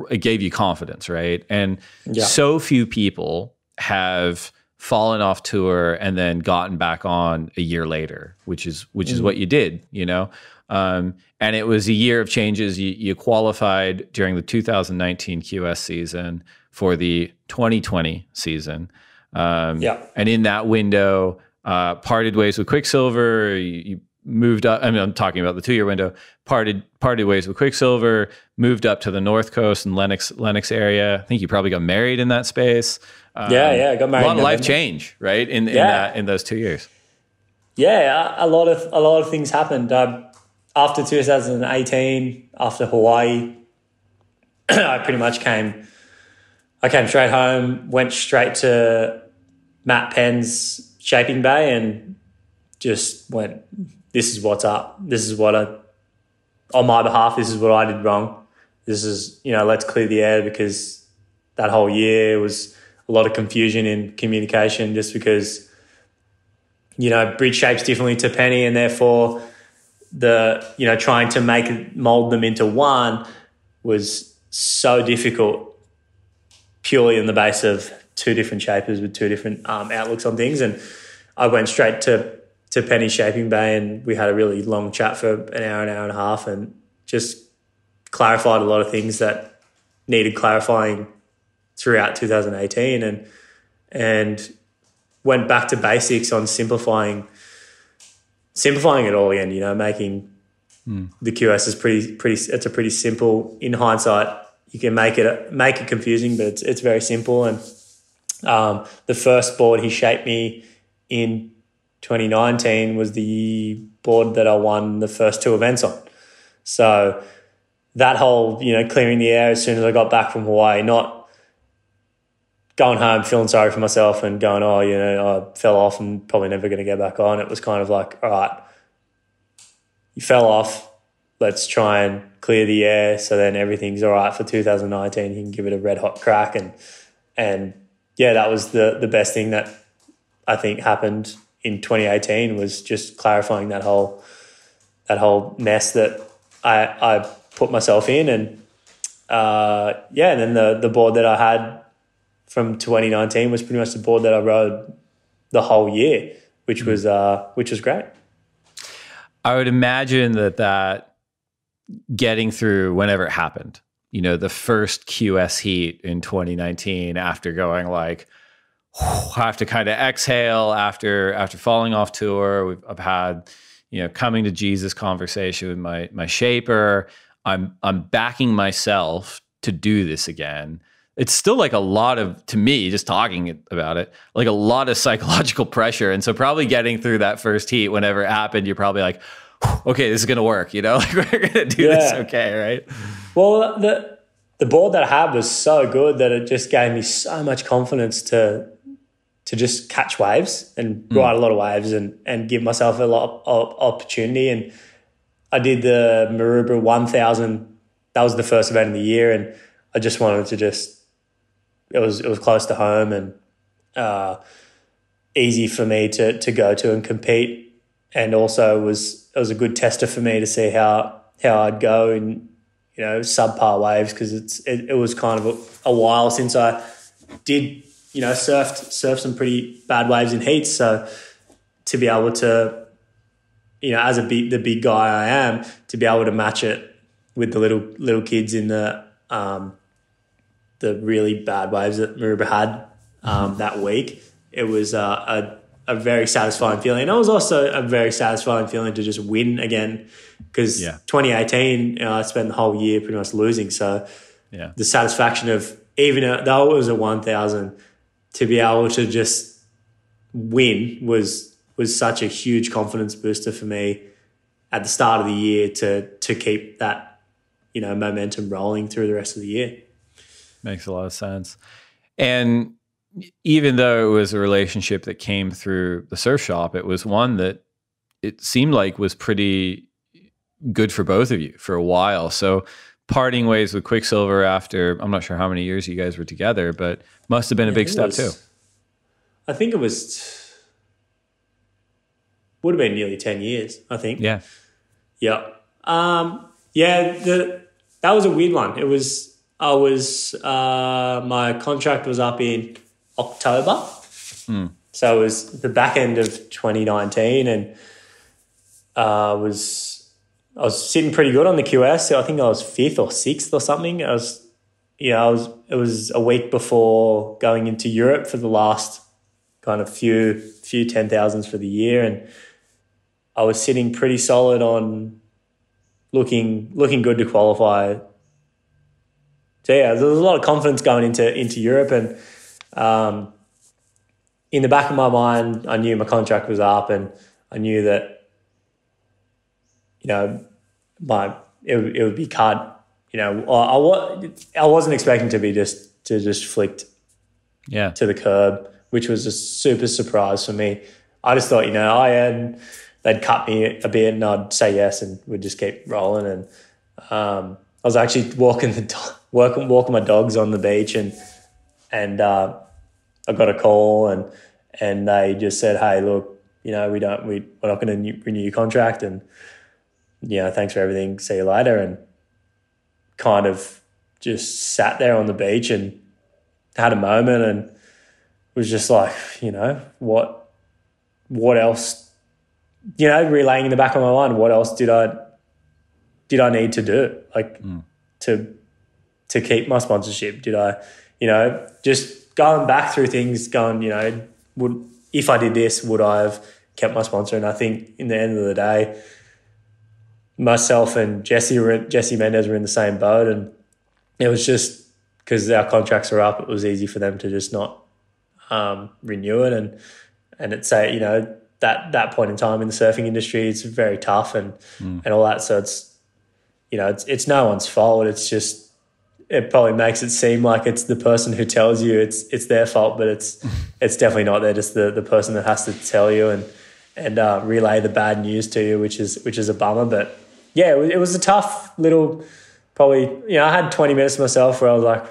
it gave you confidence, right? And yeah. So few people have fallen off tour and then gotten back on a year later, which is what you did, you know? And it was a year of changes. You qualified during the 2019 QS season for the 2020 season. Yeah. And in that window, parted ways with Quicksilver. You moved up. I mean, I'm talking about the two-year window. Parted ways with Quicksilver, moved up to the North Coast and Lennox area. I think you probably got married in that space. Yeah, I got married. A lot of life change, right? In those 2 years. Yeah, a lot of things happened. After 2018, after Hawaii, I came straight home, went straight to Matt Penn's shaping bay and just went, this is what's up. This is what on my behalf, this is what I did wrong. This is, you know, let's clear the air, because that whole year was a lot of confusion in communication, just because, you know, bridge shapes differently to Penny, and therefore you know, trying to mold them into one was so difficult, purely on the base of two different shapers with two different outlooks on things. And I went straight to Penny Shaping Bay, and we had a really long chat for an hour and a half, and just clarified a lot of things that needed clarifying throughout 2018, and went back to basics on simplifying it all again, you know, making the QS is pretty. It's a pretty simple. In hindsight, you can make it confusing, but it's very simple. And the first board he shaped me in 2019 was the board that I won the first two events on. So that whole, you know, clearing the air as soon as I got back from Hawaii, not going home feeling sorry for myself and going, oh, you know, I fell off and probably never going to get back on. It was kind of like, all right, you fell off, let's try and clear the air so then everything's all right for 2019. You can give it a red hot crack. And yeah, that was the best thing that I think happened in 2018, was just clarifying that whole mess that I put myself in. And yeah, and then the board that I had from 2019 was pretty much the board that I rode the whole year, which was great. I would imagine that getting through whenever it happened, you know, the first QS heat in 2019 after going like, I have to kind of exhale after falling off tour. I've had, you know, coming to Jesus conversation with my shaper. I'm backing myself to do this again. It's still like a lot of, to me, just talking about it, like a lot of psychological pressure. And so probably getting through that first heat, whenever it happened, you're probably like, okay, this is going to work, you know, like we're going to do this okay, right? Well, the board that I had was so good that it just gave me so much confidence to just catch waves and ride a lot of waves and give myself a lot of opportunity. And I did the Maroubra 1000. That was the first event of the year. And I just wanted to it was close to home and easy for me to go to and compete. And also it was a good tester for me to see how I'd go in, you know, subpar waves, because it was kind of a while since I did, you know, surf some pretty bad waves in heats. So to be able to, you know, as the big guy I am, to be able to match it with the little kids in the really bad waves that Maroubra had that week, it was a very satisfying feeling. And it was also a very satisfying feeling to just win again, because 2018 I spent the whole year pretty much losing. So the satisfaction of, even though it was a 1,000, to be able to just win was such a huge confidence booster for me at the start of the year to keep that, you know, momentum rolling through the rest of the year. Makes a lot of sense. And even though it was a relationship that came through the surf shop, it was one that it seemed like was pretty good for both of you for a while. So parting ways with Quicksilver after, I'm not sure how many years you guys were together, but must have been a big step too. I think it was, would have been nearly 10 years, I think. Yeah. Yeah. That was a weird one. It was, my contract was up in October. So it was the back end of 2019, and I was sitting pretty good on the QS. So I think I was 5th or 6th or something. It was a week before going into Europe for the last kind of few 10,000s for the year. And I was sitting pretty solid on looking good to qualify. So yeah, there was a lot of confidence going into Europe, and in the back of my mind, I knew my contract was up, and I knew that, you know, it would be hard. You know, I wasn't expecting to be just flicked, to the curb, which was a super surprise for me. I just thought, you know, they'd cut me a bit, and I'd say yes, and we'd just keep rolling. And I was actually walking my dogs on the beach, and I got a call, and they just said, "Hey, look, you know, we're not going to renew your contract, and you know, thanks for everything. See you later." And kind of just sat there on the beach and had a moment, and was just like, you know, what else? You know, relaying in the back of my mind, what else did I need to do? Like to keep my sponsorship? Did I, you know, just going back through things, going, you know, if I did this, would I have kept my sponsor? And I think in the end of the day, myself and Jesse Mendez were in the same boat, and it was just because our contracts were up, it was easy for them to just not renew it. And it's a, you know, that point in time in the surfing industry, it's very tough and all that. So it's, you know, it's no one's fault. It's just, it probably makes it seem like it's the person who tells you it's their fault, but it's definitely not. They're just the person that has to tell you and relay the bad news to you, which is a bummer. But yeah, it was a tough little, probably, you know, I had 20 minutes to myself where I was like,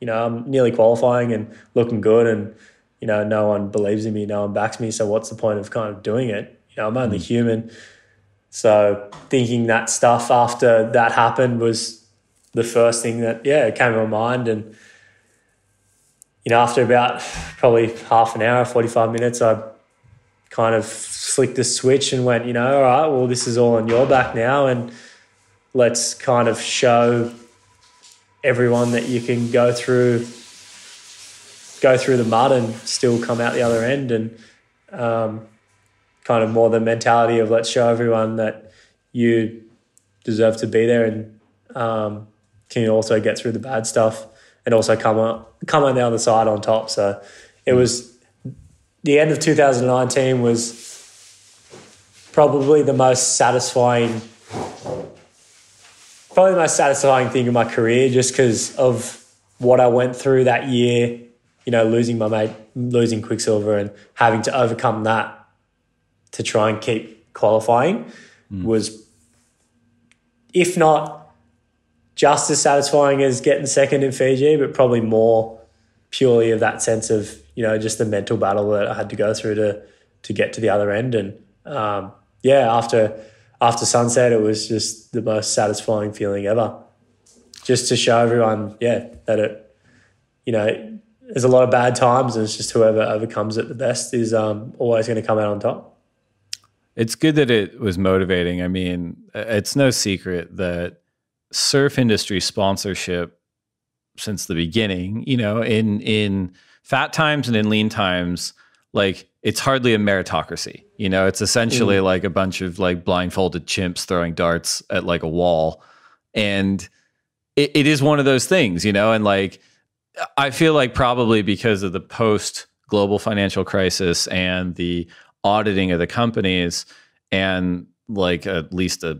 you know, I'm nearly qualifying and looking good, and you know, no one believes in me, no one backs me, so what's the point of kind of doing it? You know, I'm only human. So thinking that stuff after that happened was the first thing that, it came to my mind. And, you know, after about probably half an hour, 45 minutes, I kind of flicked the switch and went, you know, all right, well, this is all on your back now. And let's kind of show everyone that you can go through the mud and still come out the other end, and kind of more the mentality of let's show everyone that you deserve to be there and can also get through the bad stuff and also come on the other side on top. So it was the end of 2019 was probably the most satisfying thing in my career, just because of what I went through that year, you know, losing my mate, losing Quicksilver, and having to overcome that to try and keep qualifying was, if not just as satisfying as getting second in Fiji, but probably more purely of that sense of, you know, just the mental battle that I had to go through to get to the other end. And yeah, after sunset, it was just the most satisfying feeling ever, just to show everyone, yeah, that it, you know, there's a lot of bad times, and it's just whoever overcomes it the best is always going to come out on top. It's good that it was motivating. I mean, it's no secret that surf industry sponsorship since the beginning, you know, in fat times and in lean times, like, it's hardly a meritocracy, you know. It's essentially like a bunch of like blindfolded chimps throwing darts at like a wall. And it is one of those things, you know, and like, I feel like probably because of the post global financial crisis and the auditing of the companies and like at least a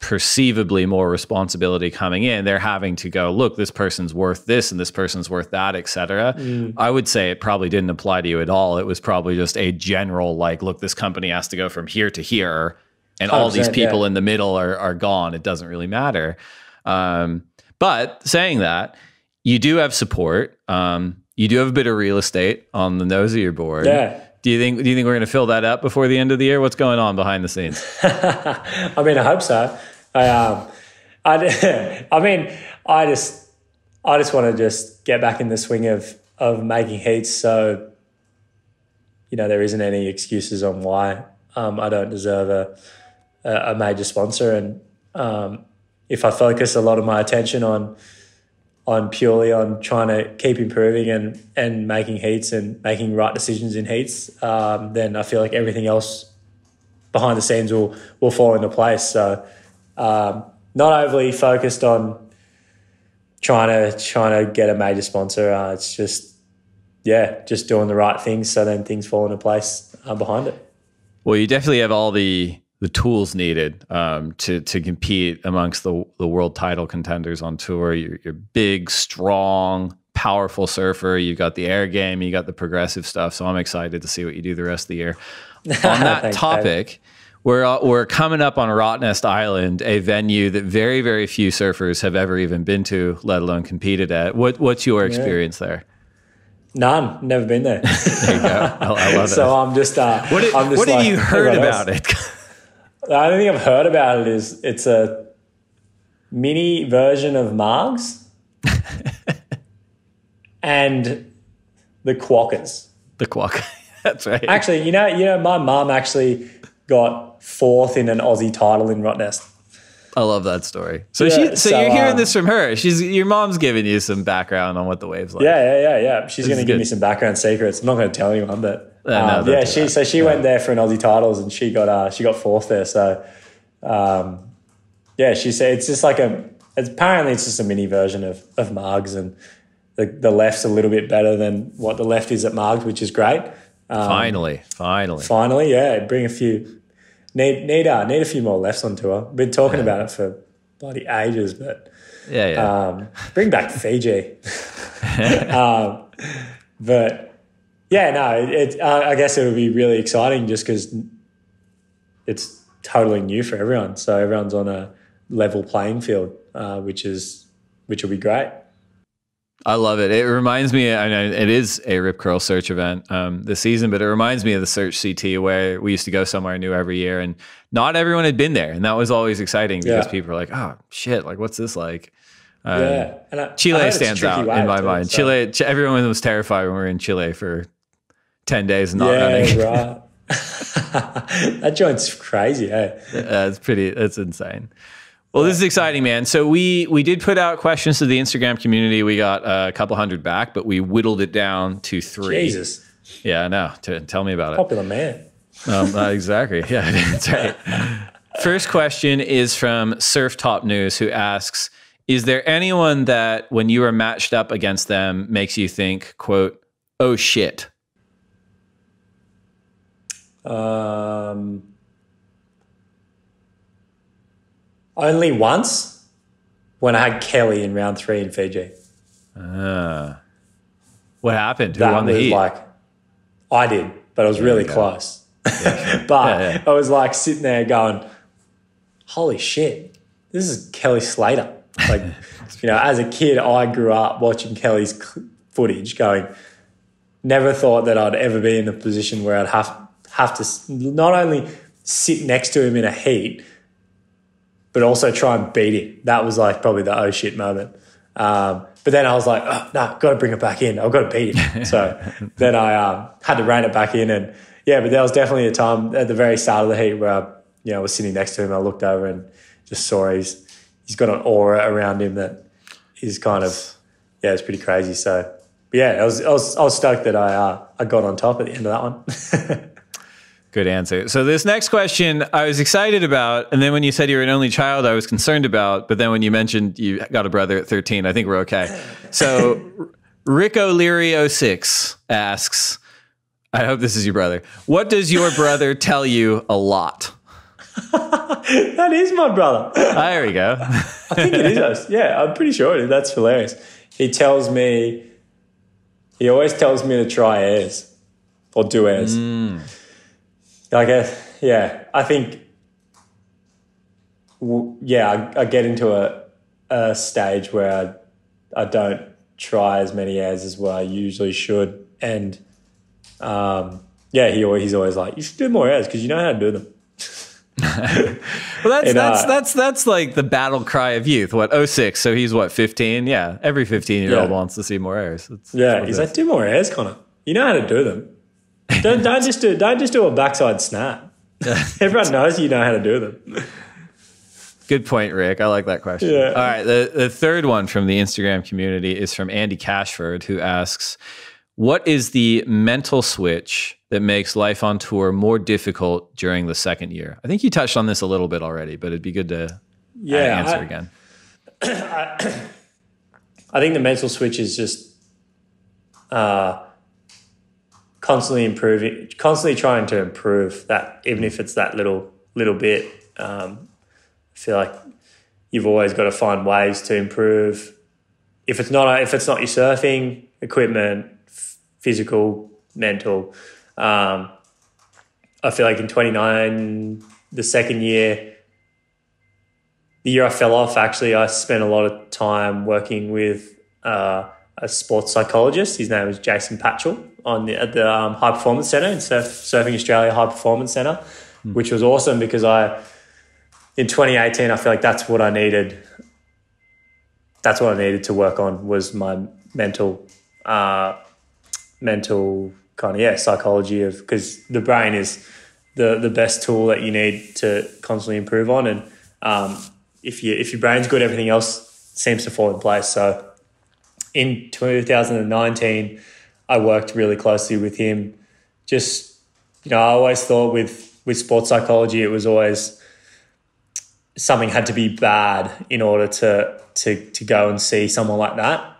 perceivably more responsibility coming in, they're having to go, look, this person's worth this and this person's worth that, etc. I would say it probably didn't apply to you at all. It was probably just a general, like, look, this company has to go from here to here, and all these people in the middle are gone. It doesn't really matter. But saying that, you do have support. You do have a bit of real estate on the nose of your board. Yeah. Do you think we're going to fill that up before the end of the year? What's going on behind the scenes? I mean, I hope so. I just want to just get back in the swing of making heats, so, you know, there isn't any excuses on why I don't deserve a major sponsor. And if I focus a lot of my attention purely on trying to keep improving and making heats and making right decisions in heats, then I feel like everything else behind the scenes will fall into place. So not overly focused on trying to get a major sponsor. It's just, yeah, just doing the right things, so then things fall into place behind it. Well, you definitely have all the tools needed to compete amongst the world title contenders on tour. You're big, strong, powerful surfer. You've got the air game. You got the progressive stuff. So I'm excited to see what you do the rest of the year. On that topic, we're coming up on Rottnest Island, a venue that very, very few surfers have ever even been to, let alone competed at. What's your experience there? None. Never been there. There you go. I love it. So I'm just... what have you heard about it? The only thing I've heard about it is it's a mini version of Margs and the Quokkas. The Quokkas, that's right. Actually, you know, my mum actually got fourth in an Aussie title in Rottnest. I love that story. So yeah, so you're hearing this from her. Your mom's giving you some background on what the wave's like. Yeah. She's going to give me some background secrets. I'm not going to tell anyone, but... She went there for an Aussie titles and she got fourth there. So, yeah, she said it's just like apparently it's just a mini version of Margs, and the left's a little bit better than what the left is at Margs, which is great. Finally, yeah, bring a few, need a few more lefts on tour. Been talking about it for bloody ages, but yeah. Bring back Fiji. But. Yeah, no, I guess it would be really exciting just because it's totally new for everyone. So everyone's on a level playing field, which will be great. I love it. It reminds me, I know it is a Rip Curl search event this season, but it reminds me of the search CT where we used to go somewhere new every year and not everyone had been there. And that was always exciting because people were like, oh, shit, like, what's this like? Chile stands out in my mind. So. Chile, everyone was terrified when we were in Chile for 10 days and not running. Right. That joint's crazy, hey? It's insane. Well, this is exciting, man. So we did put out questions to the Instagram community. We got a couple hundred back, but we whittled it down to 3. Jesus. Yeah, I know. Tell me about it. Popular man. Exactly. Yeah, that's right. First question is from Surf Top News, who asks, is there anyone that when you are matched up against them makes you think, quote, oh, shit? Only once, when I had Kelly in round 3 in Fiji. What happened? Who that won the heat? Like, I did, but it was really close. Yeah. But I was like sitting there going, holy shit, this is Kelly Slater. Like, you know, as a kid, I grew up watching Kelly's footage going, never thought that I'd ever be in a position where I'd have to not only sit next to him in a heat, but also try and beat it. That was like probably the oh shit moment. But then I was like, oh, no, got to bring it back in. I've got to beat it. So then I had to rein it back in. And yeah, but there was definitely a time at the very start of the heat where I, you know, was sitting next to him. I looked over and just saw he's got an aura around him that is kind of, yeah, it's pretty crazy. So but yeah, I was stoked that I got on top at the end of that one. Good answer. So this next question I was excited about, and then when you said you were an only child, I was concerned about, but then when you mentioned you got a brother at 13, I think we're okay. So Rick O'Leary 06 asks, I hope this is your brother, what does your brother tell you a lot? That is my brother. There we go. I think it is us. Yeah, I'm pretty sure. That's hilarious. He always tells me to try airs or do airs. Like, yeah, I think, yeah, I get into a stage where I don't try as many airs as what I usually should. And, yeah, he's always like, you should do more airs because you know how to do them. Well, that's like the battle cry of youth. What, 06, so he's what, 15? Yeah, every 15-year-old wants to see more airs. Yeah, he's like, do more airs, Connor. You know how to do them. Don't just do a backside snap. Everyone knows you know how to do them. Good point, Rick. I like that question. Yeah. All right. The third one from the Instagram community is from Andy Cashford, who asks, what is the mental switch that makes life on tour more difficult during the second year? I think you touched on this a little bit already, but it'd be good to answer again. I think the mental switch is just constantly improving, constantly trying to improve that, even if it's that little bit. I feel like you've always got to find ways to improve. If it's not your surfing, equipment, physical, mental. I feel like in 29, the second year, the year I fell off, actually, I spent a lot of time working with a sports psychologist. His name was Jason Patchell. At the High Performance Centre in Surfing Australia High Performance Centre, which was awesome because in 2018, I feel like that's what I needed. That's what I needed to work on was my mental kind of, psychology of, because the brain is the best tool that you need to constantly improve on. And if your brain's good, everything else seems to fall in place. So in 2019, I worked really closely with him. Just, you know, I always thought with sports psychology, it was always something had to be bad in order to go and see someone like that.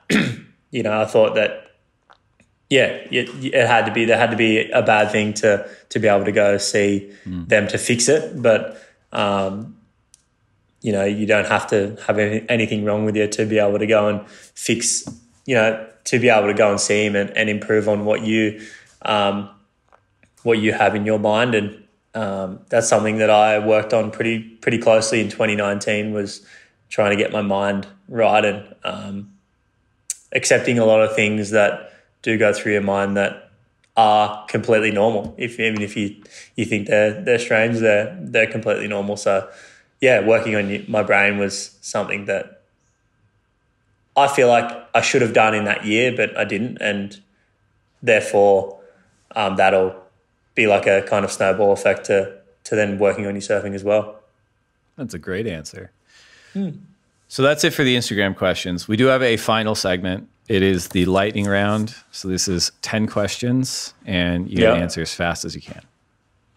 You know, I thought that, there had to be a bad thing to be able to go see them to fix it. But, you know, you don't have to have anything wrong with you to be able to go and fix, you know, to be able to go and see him and improve on what you have in your mind. And that's something that I worked on pretty closely in 2019 was trying to get my mind right and accepting a lot of things that do go through your mind that are completely normal. Even if you think they're strange, they're completely normal. So, yeah, working on my brain was something that I feel like I should have done in that year, but I didn't, and therefore that'll be like a kind of snowball effect to then working on your surfing as well. That's a great answer. Mm. So that's it for the Instagram questions. We do have a final segment. It is the lightning round. So this is 10 questions, and you gotta answer as fast as you can.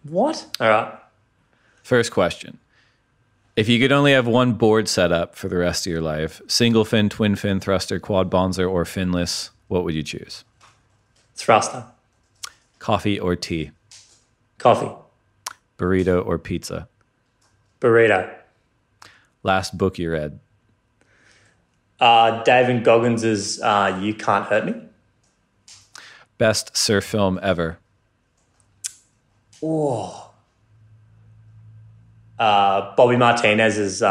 What? All right. First question. If you could only have one board set up for the rest of your life, single fin, twin fin, thruster, quad bonzer, or finless, what would you choose? Thruster. Coffee or tea? Coffee. Burrito or pizza? Burrito. Last book you read? David Goggins' You Can't Hurt Me. Best surf film ever? Oh. Bobby Martinez's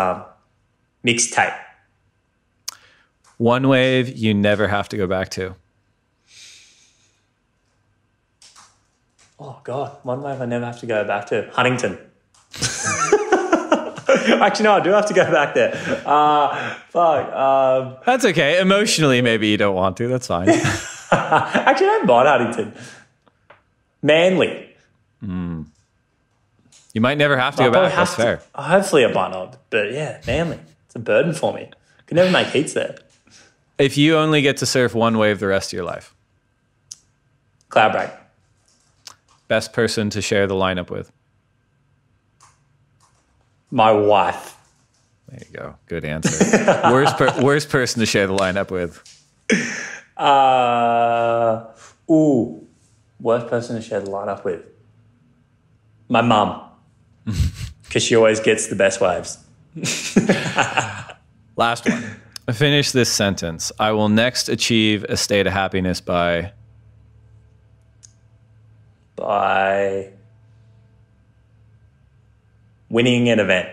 Mixtape. One wave you never have to go back to? Oh, God. One wave I never have to go back to. Huntington. Actually, no, I do have to go back there. That's okay. Emotionally, maybe you don't want to. That's fine. Actually, I don't mind Huntington. Manly. Mm. You might never have to go back. That's fair. Hopefully, I might not. But yeah, Manly. It's a burden for me. I could never make heats there. If you only get to surf one wave the rest of your life? Cloud break. Best person to share the lineup with? My wife. There you go. Good answer. worst person to share the lineup with? Ooh. Worst person to share the lineup with? My mum. Because she always gets the best waves. Last one. Finish this sentence. I will next achieve a state of happiness by... By... winning an event.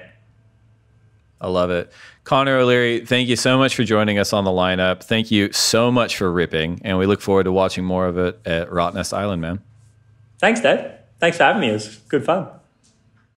I love it. Connor O'Leary, thank you so much for joining us on the lineup. Thank you so much for ripping, and we look forward to watching more of it at Rottnest Island, man. Thanks, Dad. Thanks for having me. It was good fun.